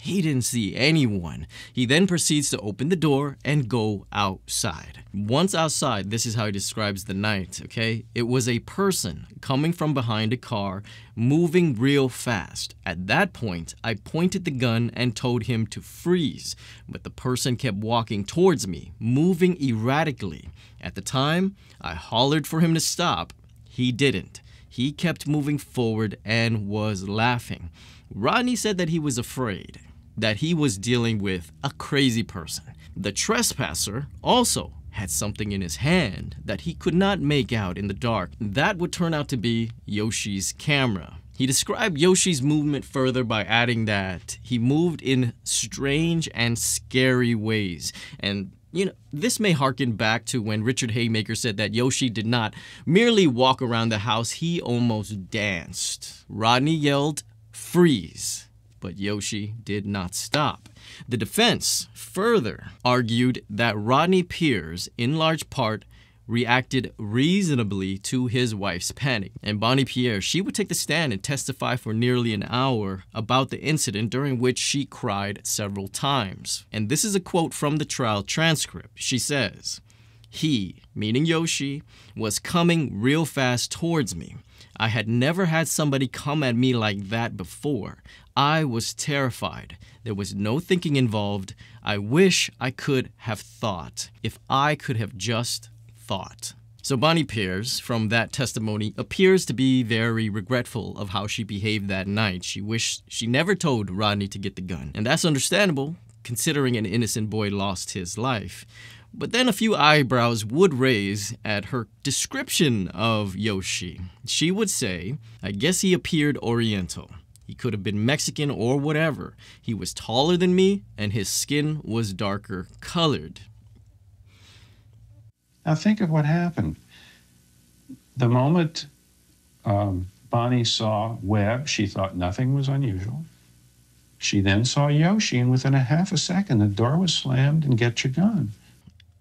he didn't see anyone. He then proceeds to open the door and go outside. Once outside, this is how he describes the night, okay? It was a person coming from behind a car, moving real fast. At that point, I pointed the gun and told him to freeze, but the person kept walking towards me, moving erratically. At the time, I hollered for him to stop. He didn't. He kept moving forward and was laughing. Rodney said that he was afraid, that he was dealing with a crazy person. The trespasser also had something in his hand that he could not make out in the dark. That would turn out to be Yoshi's camera. He described Yoshi's movement further by adding that he moved in strange and scary ways. And you know, this may harken back to when Richard Haymaker said that Yoshi did not merely walk around the house, he almost danced. Rodney yelled, "Freeze," but Yoshi did not stop. The defense further argued that Rodney Peairs, in large part, reacted reasonably to his wife's panic. And Bonnie Peairs, she would take the stand and testify for nearly an hour about the incident, during which she cried several times. And this is a quote from the trial transcript. She says, "He," meaning Yoshi, "was coming real fast towards me. I had never had somebody come at me like that before. I was terrified. There was no thinking involved. I wish I could have thought. If I could have just thought." So Bonnie Peairs, from that testimony, appears to be very regretful of how she behaved that night. She wished she never told Rodney to get the gun. And that's understandable, considering an innocent boy lost his life. But then a few eyebrows would raise at her description of Yoshi. She would say, I guess he appeared Oriental. He could have been Mexican or whatever. He was taller than me, and his skin was darker colored. Now think of what happened. The moment um, Bonnie saw Webb, she thought nothing was unusual. She then saw Yoshi, and within a half a second, the door was slammed and get your gun.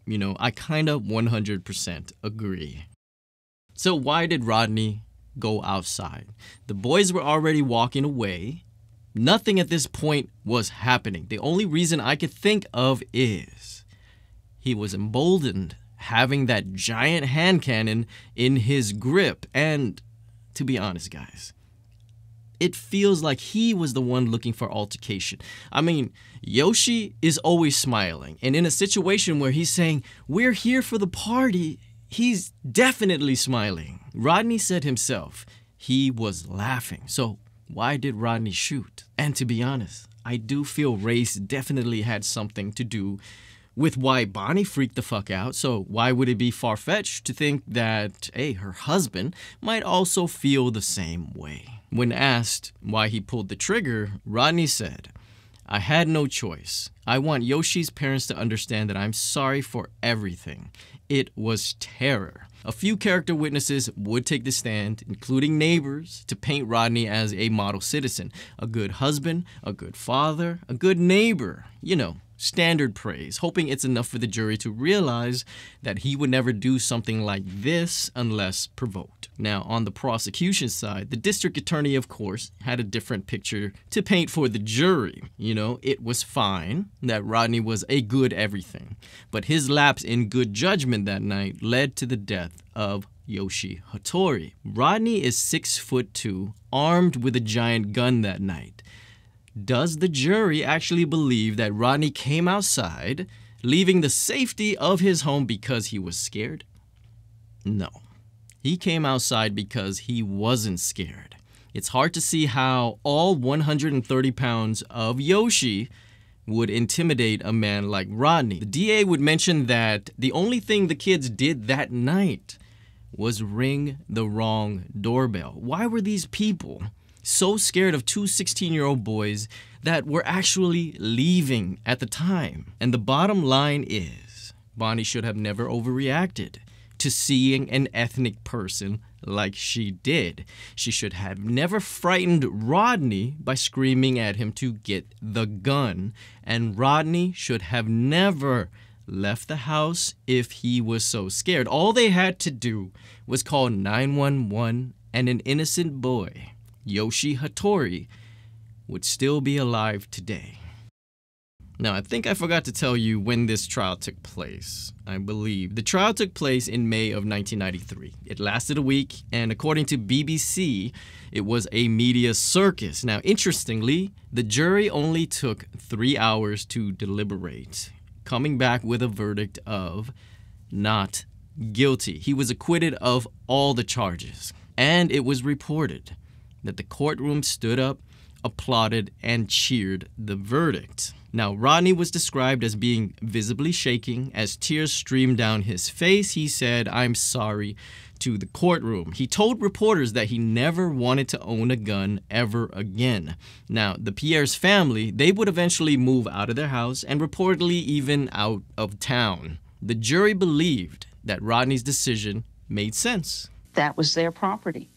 You know, I kind of one hundred percent agree. So why did Rodney go outside? The boys were already walking away. Nothing at this point was happening. The only reason I could think of is he was emboldened having that giant hand cannon in his grip. And to be honest, guys, it feels like he was the one looking for altercation. I mean, Yoshi is always smiling, and in a situation where he's saying, we're here for the party, he's definitely smiling. Rodney said himself, he was laughing. So why did Rodney shoot? And to be honest, I do feel race definitely had something to do with why Bonnie freaked the fuck out. So why would it be far-fetched to think that, hey, her husband might also feel the same way? When asked why he pulled the trigger, Rodney said, I had no choice. I want Yoshi's parents to understand that I'm sorry for everything. It was terror. A few character witnesses would take the stand, including neighbors, to paint Rodney as a model citizen, a good husband, a good father, a good neighbor, you know, standard praise, hoping it's enough for the jury to realize that he would never do something like this unless provoked. Now, on the prosecution side, the district attorney, of course, had a different picture to paint for the jury. You know, it was fine that Rodney was a good everything, but his lapse in good judgment that night led to the death of Yoshihiro Hattori. Rodney is six foot two, armed with a giant gun that night. Does the jury actually believe that Rodney came outside, leaving the safety of his home because he was scared? No. He came outside because he wasn't scared. It's hard to see how all one hundred thirty pounds of Yoshi would intimidate a man like Rodney. The D A would mention that the only thing the kids did that night was ring the wrong doorbell. Why were these people so scared of two sixteen-year-old boys that were actually leaving at the time? And the bottom line is, Bonnie should have never overreacted to seeing an ethnic person like she did. She should have never frightened Rodney by screaming at him to get the gun. And Rodney should have never left the house if he was so scared. All they had to do was call nine one one, and an innocent boy, Yoshihiro Hattori, would still be alive today. Now, I think I forgot to tell you when this trial took place, I believe. The trial took place in May of nineteen ninety-three. It lasted a week, and according to B B C, it was a media circus. Now, interestingly, the jury only took three hours to deliberate, coming back with a verdict of not guilty. He was acquitted of all the charges, and it was reported that the courtroom stood up, applauded, and cheered the verdict. Now, Rodney was described as being visibly shaking. As tears streamed down his face, he said, I'm sorry, to the courtroom. He told reporters that he never wanted to own a gun ever again. Now, the Peairs family, they would eventually move out of their house and reportedly even out of town. The jury believed that Rodney's decision made sense. That was their property.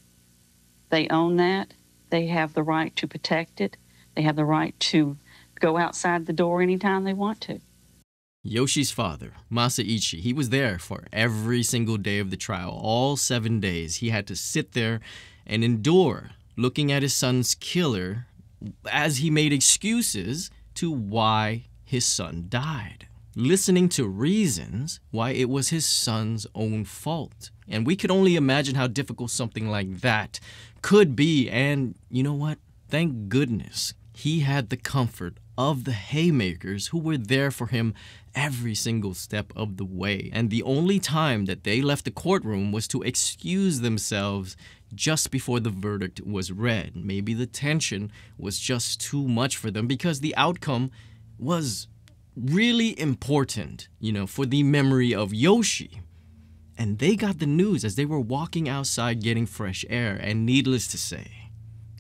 They own that. They have the right to protect it. They have the right to go outside the door anytime they want to. Yoshi's father, Masaichi, he was there for every single day of the trial, all seven days. He had to sit there and endure looking at his son's killer as he made excuses to why his son died, listening to reasons why it was his son's own fault. And we could only imagine how difficult something like that could be. And you know what? Thank goodness he had the comfort of the Haymakers, who were there for him every single step of the way. And the only time that they left the courtroom was to excuse themselves just before the verdict was read. Maybe the tension was just too much for them because the outcome was really important, you know, for the memory of Yoshi. And they got the news as they were walking outside getting fresh air, and needless to say,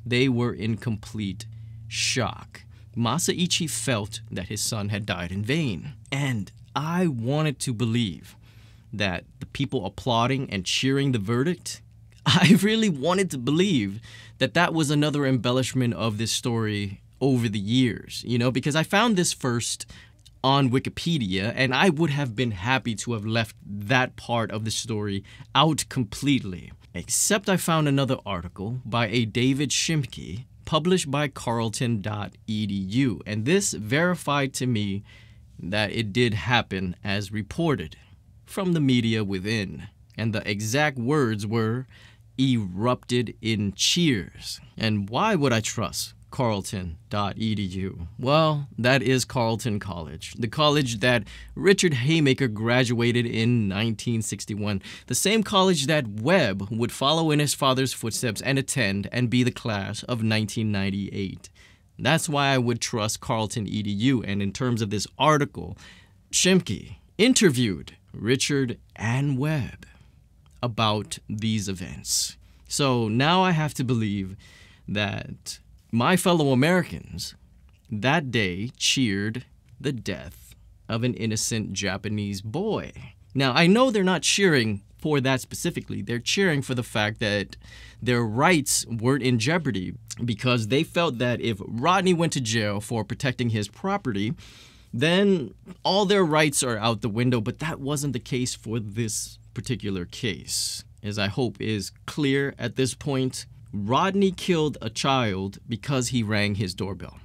they were in complete shock. Masaichi felt that his son had died in vain. And I wanted to believe that the people applauding and cheering the verdict, I really wanted to believe that that was another embellishment of this story over the years, you know, because I found this first on Wikipedia, and I would have been happy to have left that part of the story out completely. Except I found another article by a David Shimke, published by carleton dot e d u, and this verified to me that it did happen as reported from the media within. And the exact words were, "erupted in cheers." And why would I trust carleton dot e d u? Well, that is Carleton College, the college that Richard Haymaker graduated in nineteen sixty-one, the same college that Webb would follow in his father's footsteps and attend and be the class of nineteen ninety-eight. That's why I would trust carleton dot e d u. And in terms of this article, Shimke interviewed Richard and Webb about these events. So now I have to believe that my fellow Americans that day cheered the death of an innocent Japanese boy. Now, I know they're not cheering for that specifically. They're cheering for the fact that their rights weren't in jeopardy, because they felt that if Rodney went to jail for protecting his property, then all their rights are out the window. But that wasn't the case for this particular case, as I hope is clear at this point. Rodney killed a child because he rang his doorbell.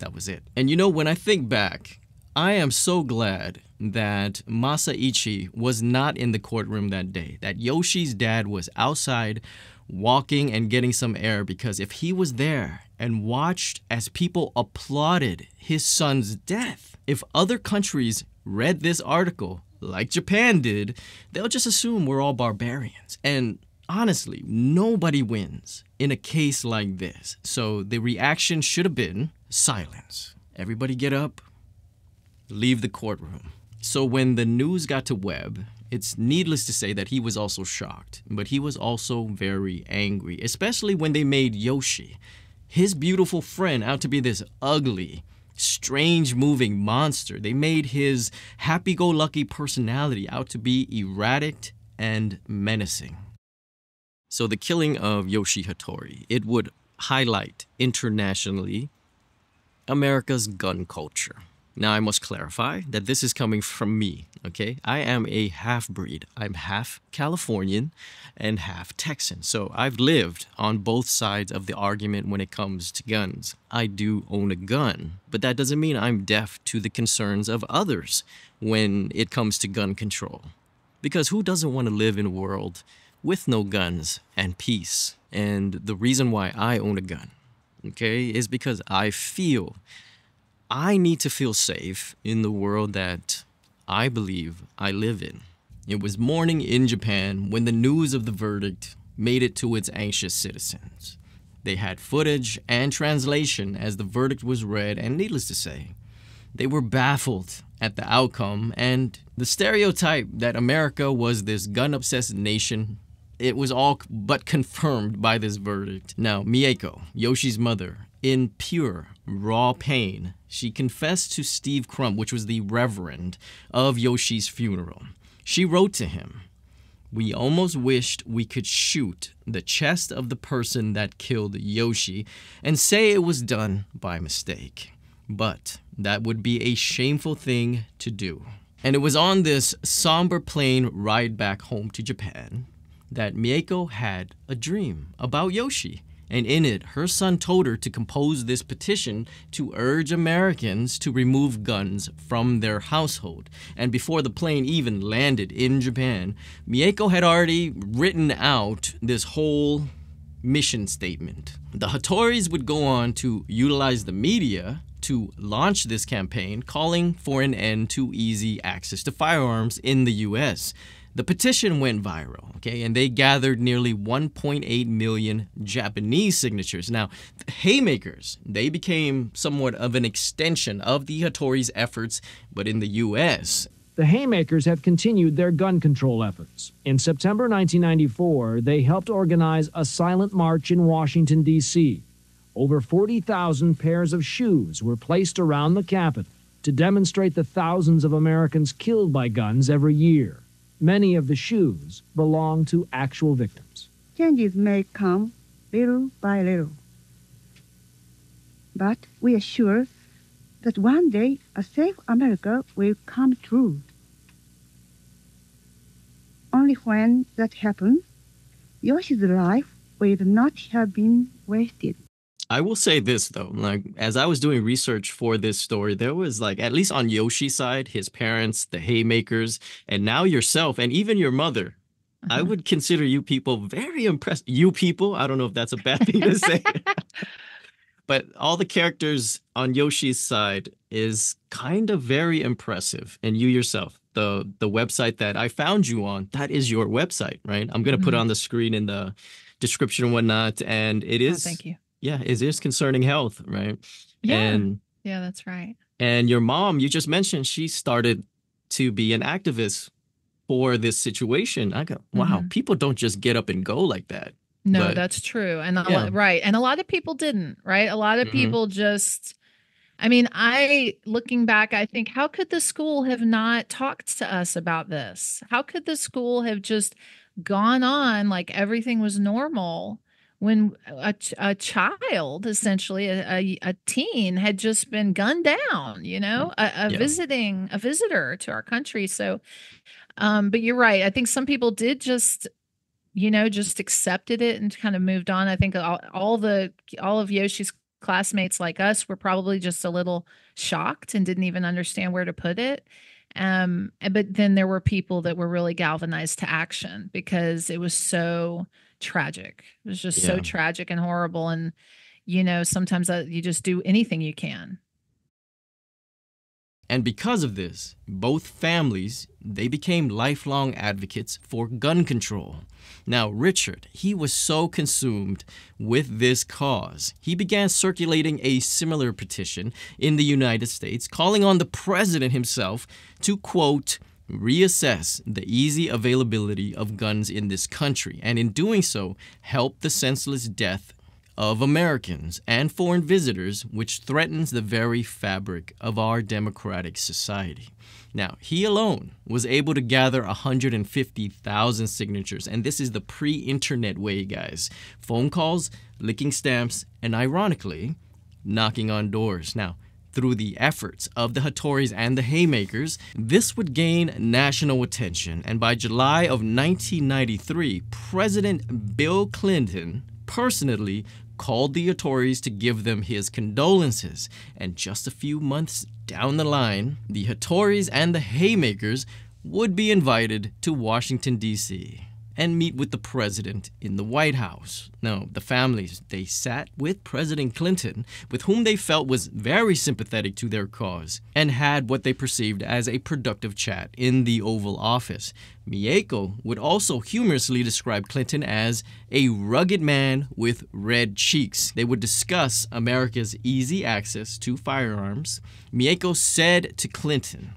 That was it. And you know, when I think back, I am so glad that Masaichi was not in the courtroom that day, that Yoshi's dad was outside walking and getting some air, because if he was there and watched as people applauded his son's death, if other countries read this article, like Japan did, they'll just assume we're all barbarians. And honestly, nobody wins in a case like this. So the reaction should have been silence. Everybody get up, leave the courtroom. So when the news got to Webb, it's needless to say that he was also shocked, but he was also very angry, especially when they made Yoshi, his beautiful friend, out to be this ugly, strange moving monster. They made his happy-go-lucky personality out to be erratic and menacing. So the killing of Yoshihiro Hattori, it would highlight internationally America's gun culture. Now, I must clarify that this is coming from me, okay? I am a half-breed. I'm half Californian and half Texan. So I've lived on both sides of the argument when it comes to guns. I do own a gun, but that doesn't mean I'm deaf to the concerns of others when it comes to gun control. Because who doesn't want to live in a world with no guns and peace? And the reason why I own a gun, okay, is because I feel I need to feel safe in the world that I believe I live in. It was morning in Japan when the news of the verdict made it to its anxious citizens. They had footage and translation as the verdict was read, and needless to say, they were baffled at the outcome. And the stereotype that America was this gun-obsessed nation, it was all but confirmed by this verdict. Now, Mieko, Yoshi's mother, in pure, raw pain, she confessed to Steve Crump, which was the reverend of Yoshi's funeral. She wrote to him, "We almost wished we could shoot the chest of the person that killed Yoshi and say it was done by mistake. But that would be a shameful thing to do." And it was on this somber plane ride back home to Japan that Mieko had a dream about Yoshi. And in it, her son told her to compose this petition to urge Americans to remove guns from their household. And before the plane even landed in Japan, Mieko had already written out this whole mission statement. The Hattoris would go on to utilize the media to launch this campaign calling for an end to easy access to firearms in the U S. The petition went viral, okay, and they gathered nearly one point eight million Japanese signatures. Now, the Haymakers, they became somewhat of an extension of the Hattori's efforts, but in the U S. The Haymakers have continued their gun control efforts. In September nineteen ninety-four, they helped organize a silent march in Washington, D C Over forty thousand pairs of shoes were placed around the Capitol to demonstrate the thousands of Americans killed by guns every year. Many of the shoes belong to actual victims. Changes may come little by little, but we are sure that one day a safe America will come true. Only when that happens, Yoshi's life will not have been wasted. I will say this, though, like as I was doing research for this story, there was like, at least on Yoshi's side, his parents, the Haymakers, and now yourself and even your mother. Uh-huh. I would consider you people very impressed. You people, I don't know if that's a bad thing to say. But all the characters on Yoshi's side is kind of very impressive. And you yourself, the the website that I found you on, that is your website, right? I'm going to mm-hmm. put it on the screen in the description and whatnot. And it is. Oh, thank you. Yeah, it is concerning health, right? Yeah. And, yeah, that's right. And your mom, you just mentioned she started to be an activist for this situation. I go, wow, mm-hmm. people don't just get up and go like that. No, but, that's true. And yeah. a lot, right. And a lot of people didn't, right? A lot of mm-hmm. people just, I mean, I, looking back, I think, how could the school have not talked to us about this? How could the school have just gone on like everything was normal when a, a child, essentially, a, a, a teen had just been gunned down, you know, a, a yeah. visiting, a visitor to our country. So, um, but you're right. I think some people did just, you know, just accepted it and kind of moved on. I think all, all the all of Yoshi's classmates like us were probably just a little shocked and didn't even understand where to put it. Um, but then there were people that were really galvanized to action because it was so tragic. It was just yeah. so tragic and horrible. And, you know, sometimes you just do anything you can. And because of this, both families, they became lifelong advocates for gun control. Now, Richard, he was so consumed with this cause, he began circulating a similar petition in the United States, calling on the president himself to, quote, reassess the easy availability of guns in this country, and in doing so, help the senseless death of Americans and foreign visitors, which threatens the very fabric of our democratic society. Now, he alone was able to gather one hundred fifty thousand signatures, and this is the pre-internet way, guys. Phone calls, licking stamps, and ironically, knocking on doors. Now, through the efforts of the Hattoris and the Haymakers, this would gain national attention, and by July of nineteen ninety-three, President Bill Clinton personally called the Hattoris to give them his condolences, and just a few months down the line, the Hattoris and the Haymakers would be invited to Washington, D C and meet with the president in the White House. Now, the families, they sat with President Clinton, with whom they felt was very sympathetic to their cause, and had what they perceived as a productive chat in the Oval Office. Mieko would also humorously describe Clinton as a rugged man with red cheeks. They would discuss America's easy access to firearms. Mieko said to Clinton,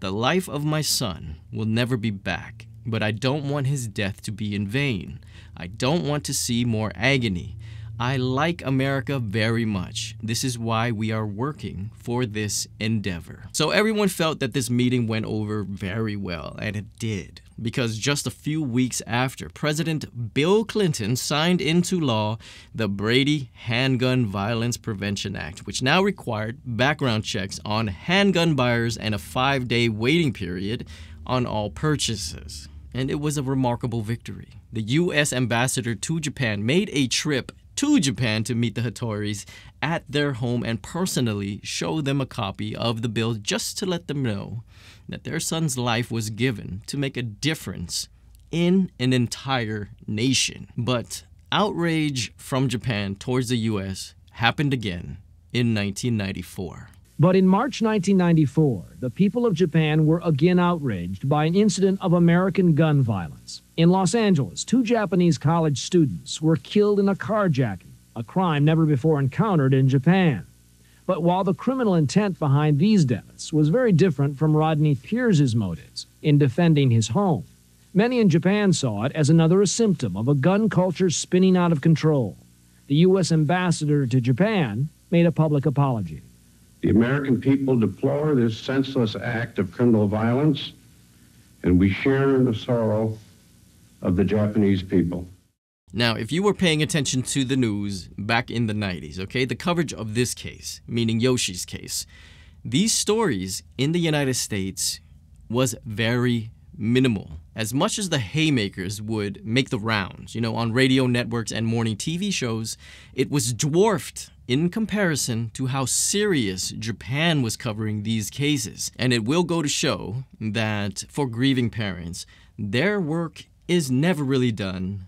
"The life of my son will never be back, but I don't want his death to be in vain. I don't want to see more agony. I like America very much. This is why we are working for this endeavor." So everyone felt that this meeting went over very well, and it did, because just a few weeks after, President Bill Clinton signed into law the Brady Handgun Violence Prevention Act, which now required background checks on handgun buyers and a five-day waiting period on all purchases. And it was a remarkable victory. The U S ambassador to Japan made a trip to Japan to meet the Hattoris at their home and personally show them a copy of the bill just to let them know that their son's life was given to make a difference in an entire nation. But outrage from Japan towards the U S happened again in nineteen ninety-four. But in March nineteen ninety-four, the people of Japan were again outraged by an incident of American gun violence. In Los Angeles, two Japanese college students were killed in a carjacking, a crime never before encountered in Japan. But while the criminal intent behind these deaths was very different from Rodney Peairs' motives in defending his home, many in Japan saw it as another symptom of a gun culture spinning out of control. The U S ambassador to Japan made a public apology. The American people deplore this senseless act of criminal violence, and we share in the sorrow of the Japanese people. Now, if you were paying attention to the news back in the nineties, okay, the coverage of this case, meaning Yoshi's case, these stories in the United States was very minimal. As much as the Haymakers would make the rounds, you know, on radio networks and morning T V shows, it was dwarfed in comparison to how serious Japan was covering these cases. And it will go to show that for grieving parents, their work is never really done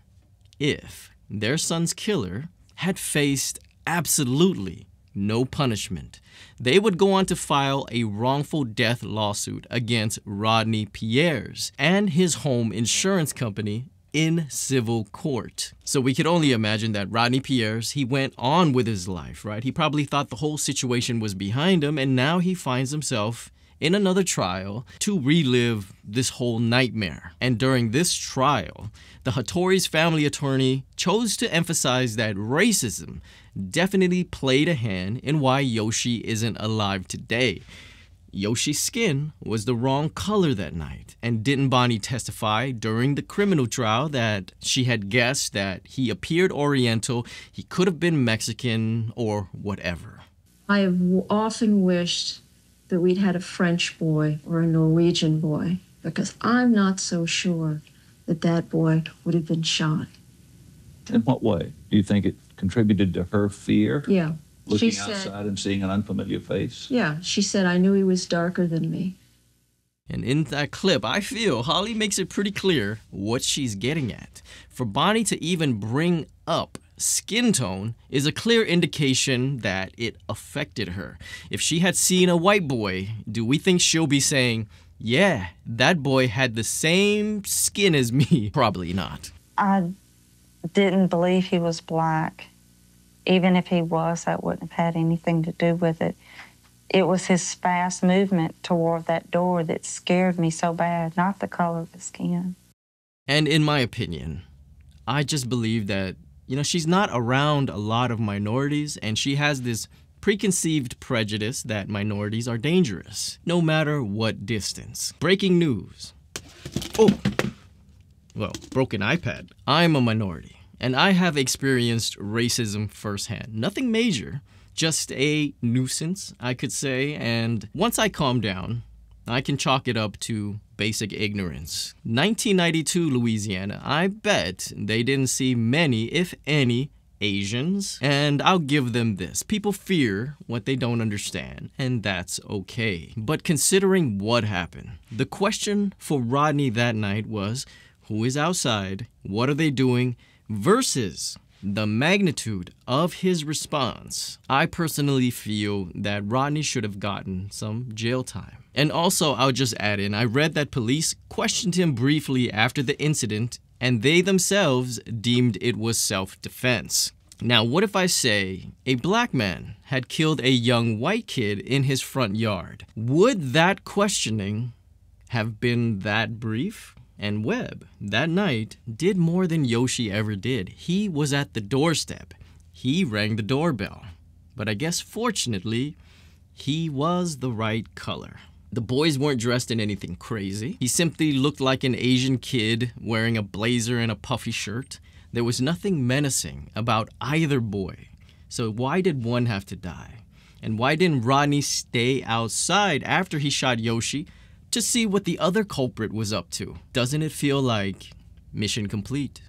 if their son's killer had faced absolutely no punishment. They would go on to file a wrongful death lawsuit against Rodney Peairs and his home insurance company in civil court. So we could only imagine that Rodney Peairs, he went on with his life, right? He probably thought the whole situation was behind him, and now he finds himself in another trial to relive this whole nightmare. And during this trial, the Hattori's family attorney chose to emphasize that racism definitely played a hand in why Yoshi isn't alive today. Yoshi's skin was the wrong color that night. And didn't Bonnie testify during the criminal trial that she had guessed that he appeared Oriental, he could have been Mexican or whatever? I have often wished that we'd had a French boy or a Norwegian boy, because I'm not so sure that that boy would have been shot. In what way? Do you think it contributed to her fear? Yeah. Looking she outside said, and seeing an unfamiliar face? Yeah, she said, I knew he was darker than me. And in that clip, I feel Holly makes it pretty clear what she's getting at. For Bonnie to even bring up skin tone is a clear indication that it affected her. If she had seen a white boy, do we think she'll be saying, yeah, that boy had the same skin as me? Probably not. I didn't believe he was black. Even if he was, that wouldn't have had anything to do with it. It was his fast movement toward that door that scared me so bad, not the color of his skin. And in my opinion, I just believe that, you know, she's not around a lot of minorities, and she has this preconceived prejudice that minorities are dangerous, no matter what distance. Breaking news. Oh, well, broken iPad. I'm a minority, and I have experienced racism firsthand. Nothing major, just a nuisance, I could say. And once I calm down, I can chalk it up to basic ignorance. nineteen ninety-two Louisiana, I bet they didn't see many, if any, Asians. And I'll give them this. People fear what they don't understand, and that's okay. But considering what happened, the question for Rodney that night was, who is outside? What are they doing? Versus the magnitude of his response. I personally feel that Rodney should have gotten some jail time. And also, I'll just add in, I read that police questioned him briefly after the incident, and they themselves deemed it was self-defense. Now, what if I say a black man had killed a young white kid in his front yard? Would that questioning have been that brief? And Webb, that night, did more than Yoshi ever did. He was at the doorstep. He rang the doorbell. But I guess, fortunately, he was the right color. The boys weren't dressed in anything crazy. He simply looked like an Asian kid wearing a blazer and a puffy shirt. There was nothing menacing about either boy. So why did one have to die? And why didn't Rodney stay outside after he shot Yoshi to see what the other culprit was up to? Doesn't it feel like mission complete?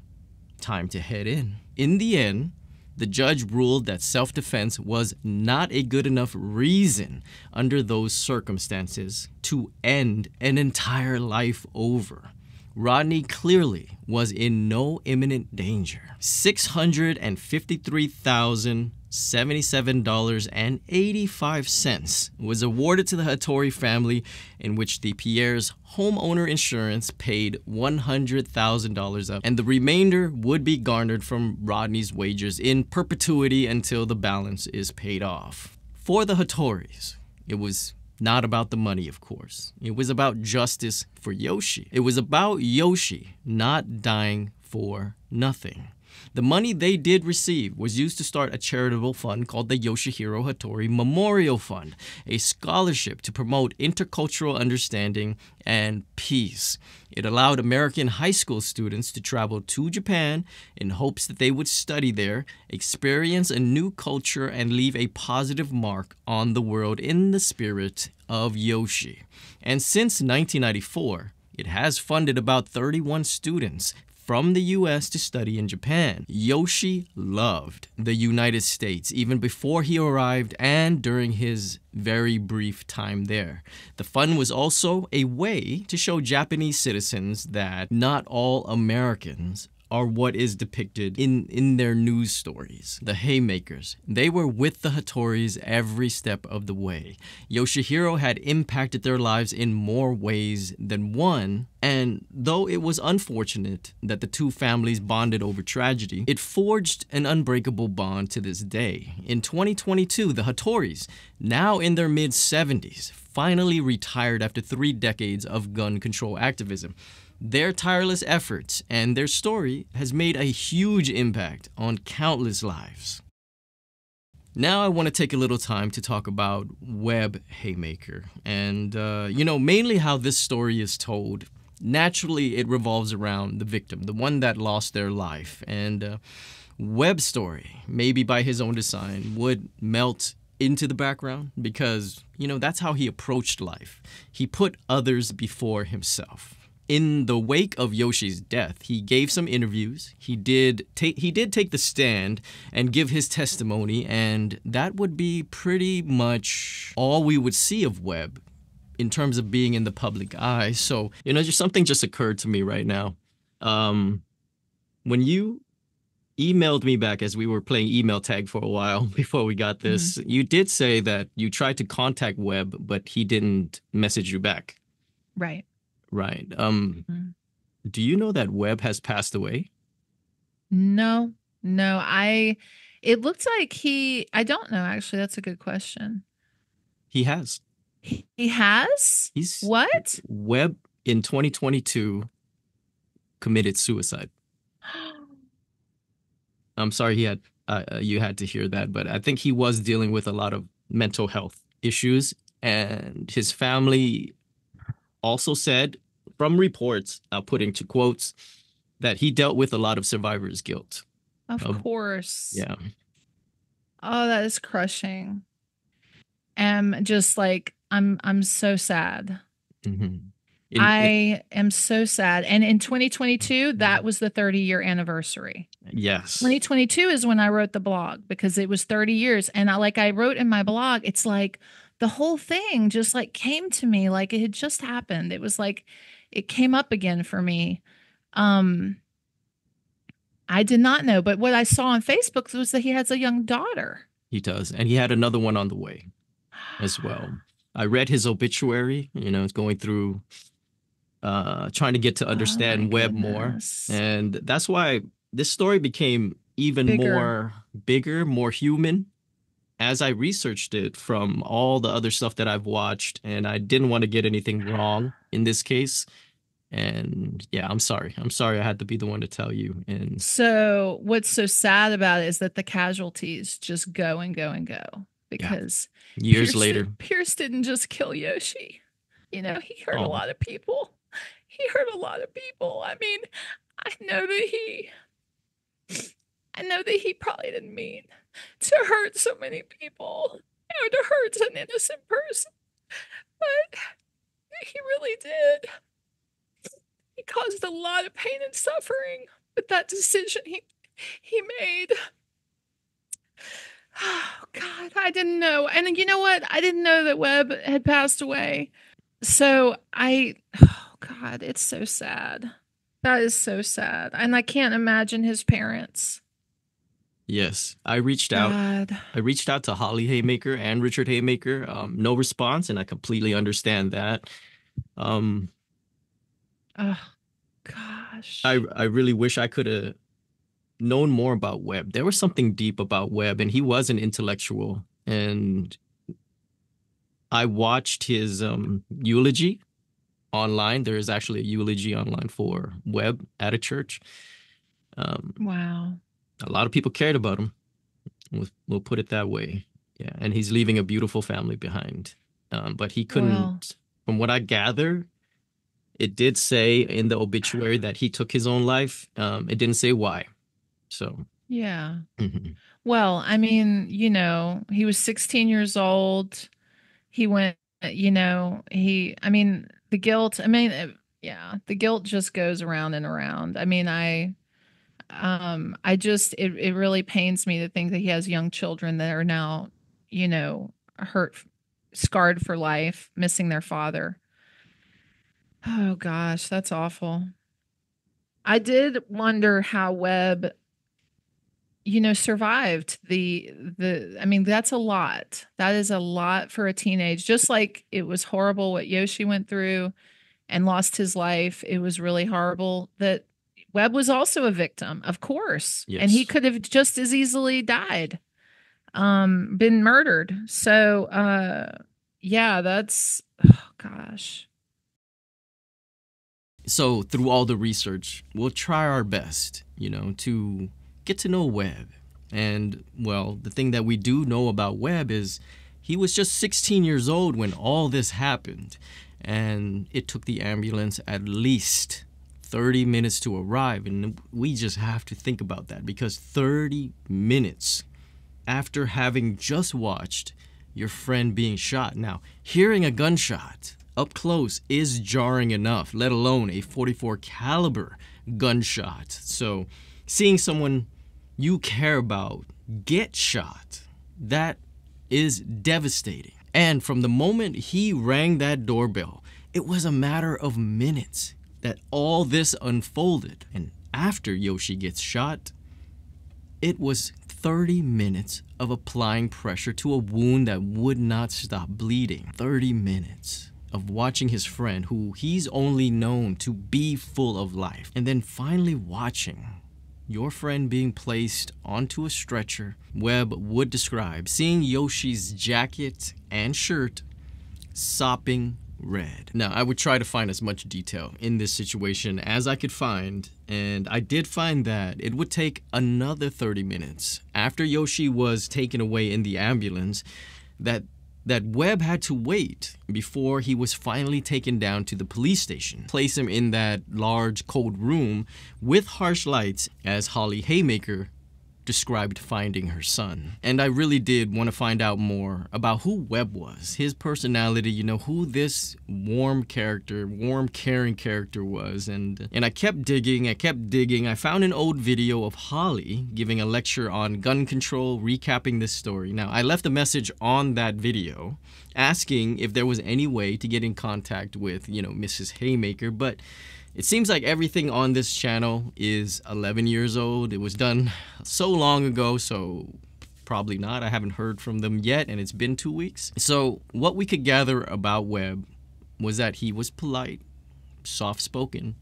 Time to head in. In the end, the judge ruled that self-defense was not a good enough reason under those circumstances to end an entire life over. Rodney clearly was in no imminent danger. six hundred fifty-three thousand seventy-seven dollars and eighty-five cents was awarded to the Hattori family, in which the Peairs homeowner insurance paid one hundred thousand dollars of, and the remainder would be garnered from Rodney's wages in perpetuity until the balance is paid off. For the Hattoris, it was not about the money, of course. It was about justice for Yoshi. It was about Yoshi not dying for nothing. The money they did receive was used to start a charitable fund called the Yoshihiro Hattori Memorial Fund, a scholarship to promote intercultural understanding and peace. It allowed American high school students to travel to Japan in hopes that they would study there, experience a new culture, and leave a positive mark on the world in the spirit of Yoshi. And since nineteen ninety-four, it has funded about thirty-one students from the U S to study in Japan. Yoshi loved the United States even before he arrived and during his very brief time there. The fund was also a way to show Japanese citizens that not all Americans are what is depicted in, in their news stories. The Haymakers, they were with the Hattoris every step of the way. Yoshihiro had impacted their lives in more ways than one, and though it was unfortunate that the two families bonded over tragedy, it forged an unbreakable bond to this day. In twenty twenty-two, the Hattoris, now in their mid seventies, finally retired after three decades of gun control activism. Their tireless efforts and their story has made a huge impact on countless lives. Now I want to take a little time to talk about Webb Haymaker and, uh, you know, mainly how this story is told. Naturally, it revolves around the victim, the one that lost their life. And uh, Webb's story, maybe by his own design, would melt into the background because, you know, that's how he approached life. He put others before himself. In the wake of Yoshi's death, he gave some interviews. He did take he did take the stand and give his testimony, and that would be pretty much all we would see of Webb in terms of being in the public eye. So, you know, just something just occurred to me right now. Um, when you emailed me back, as we were playing email tag for a while before we got this, mm-hmm. you did say that you tried to contact Webb, but he didn't message you back. Right. Right. Um, mm-hmm. Do you know that Webb has passed away? No, no. I, it looked like he, I don't know, actually. That's a good question. He has. He, he has? He's, what? Webb in twenty twenty-two committed suicide. I'm sorry he had, uh, you had to hear that, but I think he was dealing with a lot of mental health issues, and his family also said, from reports, I'll put into quotes, that he dealt with a lot of survivor's guilt. Of, of course. Yeah. Oh, that is crushing. And just like, I'm I'm so sad. Mm-hmm. It, I it, am so sad. And in twenty twenty-two, that was the thirty year anniversary. Yes. twenty twenty-two is when I wrote the blog because it was thirty years. And I, like I wrote in my blog, it's like, the whole thing just like came to me like it had just happened. It was like it came up again for me. Um, I did not know. But what I saw on Facebook was that he has a young daughter. He does. And he had another one on the way as well. I read his obituary. You know, it's going through uh, trying to get to understand oh Webb more. And that's why this story became even bigger. more bigger, more human. As I researched it from all the other stuff that I've watched, and I didn't want to get anything wrong in this case. And yeah, I'm sorry. I'm sorry I had to be the one to tell you. And so what's so sad about it is that the casualties just go and go and go because yeah. years Peairs later, did, Peairs didn't just kill Yoshi. You know, he hurt oh. a lot of people. He hurt a lot of people. I mean, I know that he, I know that he probably didn't mean to hurt so many people, you know, to hurt an innocent person, but he really did. He caused a lot of pain and suffering with that decision he he made. Oh God, I didn't know. And you know what? I didn't know that Webb had passed away. So I, oh God, it's so sad. That is so sad. And I can't imagine his parents. Yes, I reached out. God. I reached out to Holly Haymaker and Richard Haymaker. Um, no response, and I completely understand that. Um, oh, gosh. I, I really wish I could have known more about Webb. There was something deep about Webb, and he was an intellectual. And I watched his um, eulogy online. There is actually a eulogy online for Webb at a church. Um, wow. A lot of people cared about him. We'll, we'll put it that way. Yeah. And he's leaving a beautiful family behind. Um, but he couldn't, wow. From what I gather, it did say in the obituary that he took his own life. Um, it didn't say why. So, yeah. Mm-hmm. Well, I mean, you know, he was sixteen years old. He went, you know, he, I mean, the guilt, I mean, yeah, the guilt just goes around and around. I mean, I, Um, I just, it, it really pains me to think that he has young children that are now, you know, hurt, scarred for life, missing their father. Oh gosh, that's awful. I did wonder how Webb, you know, survived the, the, I mean, that's a lot. That is a lot for a teenage, just like it was horrible what Yoshi went through and lost his life. It was really horrible that Webb was also a victim, of course. Yes. And he could have just as easily died, um, been murdered. So, uh, yeah, that's, oh, gosh. So through all the research, we'll try our best, you know, to get to know Webb. And, well, the thing that we do know about Webb is he was just sixteen years old when all this happened. And it took the ambulance at least thirty minutes to arrive, and we just have to think about that, because thirty minutes after having just watched your friend being shot. Now, hearing a gunshot up close is jarring enough, let alone a forty-four caliber gunshot. So seeing someone you care about get shot, that is devastating. And from the moment he rang that doorbell, it was a matter of minutes that all this unfolded. And after Yoshi gets shot, it was thirty minutes of applying pressure to a wound that would not stop bleeding. thirty minutes of watching his friend, who he's only known to be full of life, and then finally watching your friend being placed onto a stretcher. Webb would describe seeing Yoshi's jacket and shirt sopping red. Now, I would try to find as much detail in this situation as I could find, and I did find that it would take another thirty minutes after Yoshi was taken away in the ambulance that that Webb had to wait before he was finally taken down to the police station. Place him in that large, cold room with harsh lights, as Holly Haymaker described finding her son. And I really did want to find out more about who Webb was, his personality, you know, who this warm character, warm, caring character was. And, and I kept digging, I kept digging. I found an old video of Holly giving a lecture on gun control, recapping this story. Now, I left a message on that video asking if there was any way to get in contact with, you know, Missus Haymaker, but it seems like everything on this channel is eleven years old. It was done so long ago, so probably not. I haven't heard from them yet, and it's been two weeks. So what we could gather about Webb was that he was polite, soft-spoken,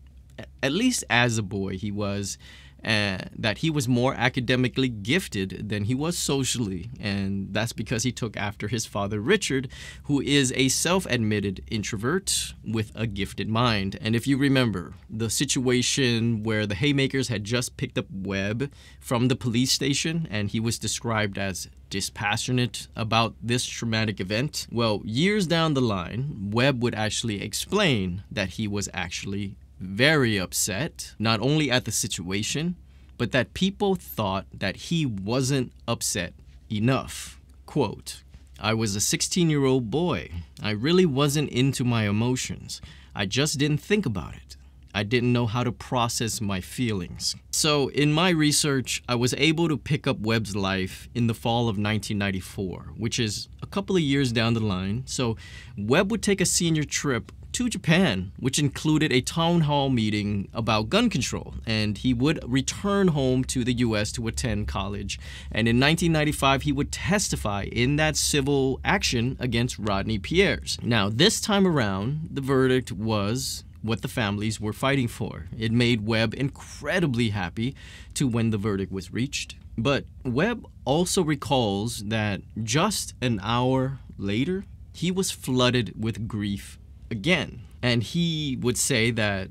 at least as a boy he was, and that he was more academically gifted than he was socially, and that's because he took after his father Richard, who is a self-admitted introvert with a gifted mind. And if you remember the situation where the Haymakers had just picked up Webb from the police station, and he was described as dispassionate about this traumatic event, well, years down the line, Webb would actually explain that he was actually very upset, not only at the situation, but that people thought that he wasn't upset enough. Quote, "I was a sixteen-year-old boy. I really wasn't into my emotions. I just didn't think about it. I didn't know how to process my feelings." So in my research, I was able to pick up Webb's life in the fall of nineteen ninety-four, which is a couple of years down the line. So Webb would take a senior trip to Japan, which included a town hall meeting about gun control, and he would return home to the U S to attend college. And in nineteen ninety-five, he would testify in that civil action against Rodney Peairs. Now, this time around, the verdict was what the families were fighting for. It made Webb incredibly happy to when the verdict was reached. But Webb also recalls that just an hour later, he was flooded with grief again. And he would say that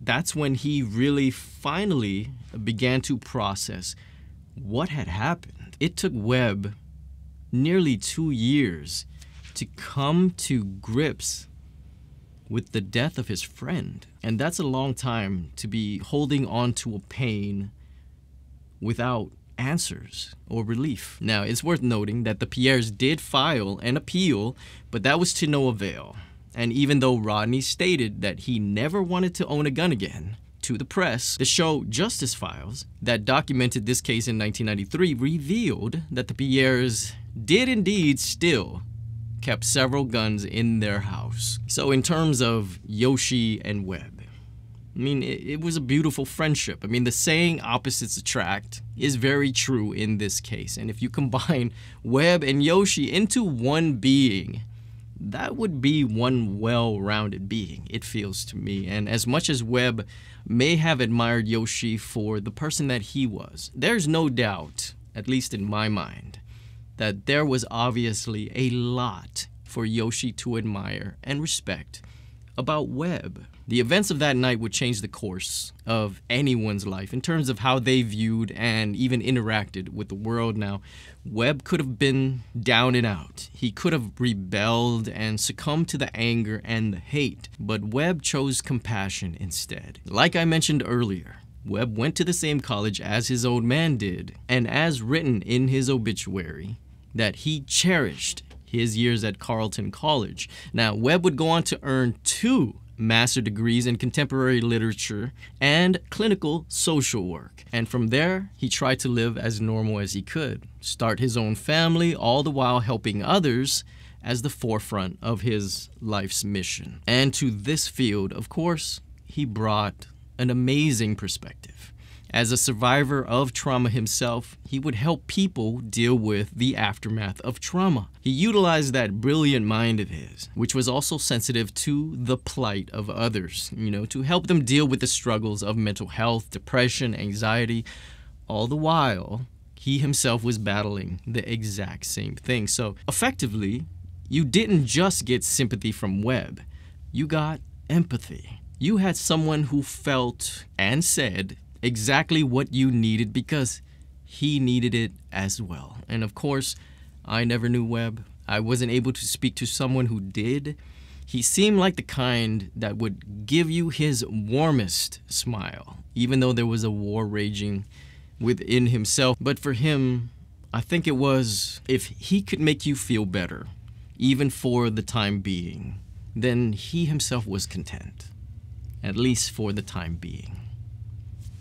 that's when he really finally began to process what had happened. It took Webb nearly two years to come to grips with the death of his friend. And that's a long time to be holding on to a pain without answers or relief. Now, it's worth noting that the Peairs did file an appeal, but that was to no avail. And even though Rodney stated that he never wanted to own a gun again to the press, the show Justice Files that documented this case in nineteen ninety-three revealed that the Peairs did indeed still kept several guns in their house. So in terms of Yoshi and Webb, I mean, it, it was a beautiful friendship. I mean, the saying opposites attract is very true in this case. And if you combine Webb and Yoshi into one being, that would be one well-rounded being, it feels to me. And as much as Webb may have admired Yoshi for the person that he was, there's no doubt, at least in my mind, that there was obviously a lot for Yoshi to admire and respect about Webb. The events of that night would change the course of anyone's life in terms of how they viewed and even interacted with the world. Now, Webb could have been down and out. He could have rebelled and succumbed to the anger and the hate, but Webb chose compassion instead. Like I mentioned earlier, Webb went to the same college as his old man did, and as written in his obituary, that he cherished his years at Carleton College. Now, Webb would go on to earn two master degrees in contemporary literature and clinical social work. And from there, he tried to live as normal as he could, start his own family, all the while helping others as the forefront of his life's mission. And to this field, of course, he brought an amazing perspective. As a survivor of trauma himself, he would help people deal with the aftermath of trauma. He utilized that brilliant mind of his, which was also sensitive to the plight of others, you know, to help them deal with the struggles of mental health, depression, anxiety, all the while he himself was battling the exact same thing. So effectively, you didn't just get sympathy from Webb, you got empathy. You had someone who felt and said exactly what you needed because he needed it as well. And of course, I never knew Webb. I wasn't able to speak to someone who did. He seemed like the kind that would give you his warmest smile, even though there was a war raging within himself. But for him, I think it was, if he could make you feel better, even for the time being, then he himself was content, at least for the time being.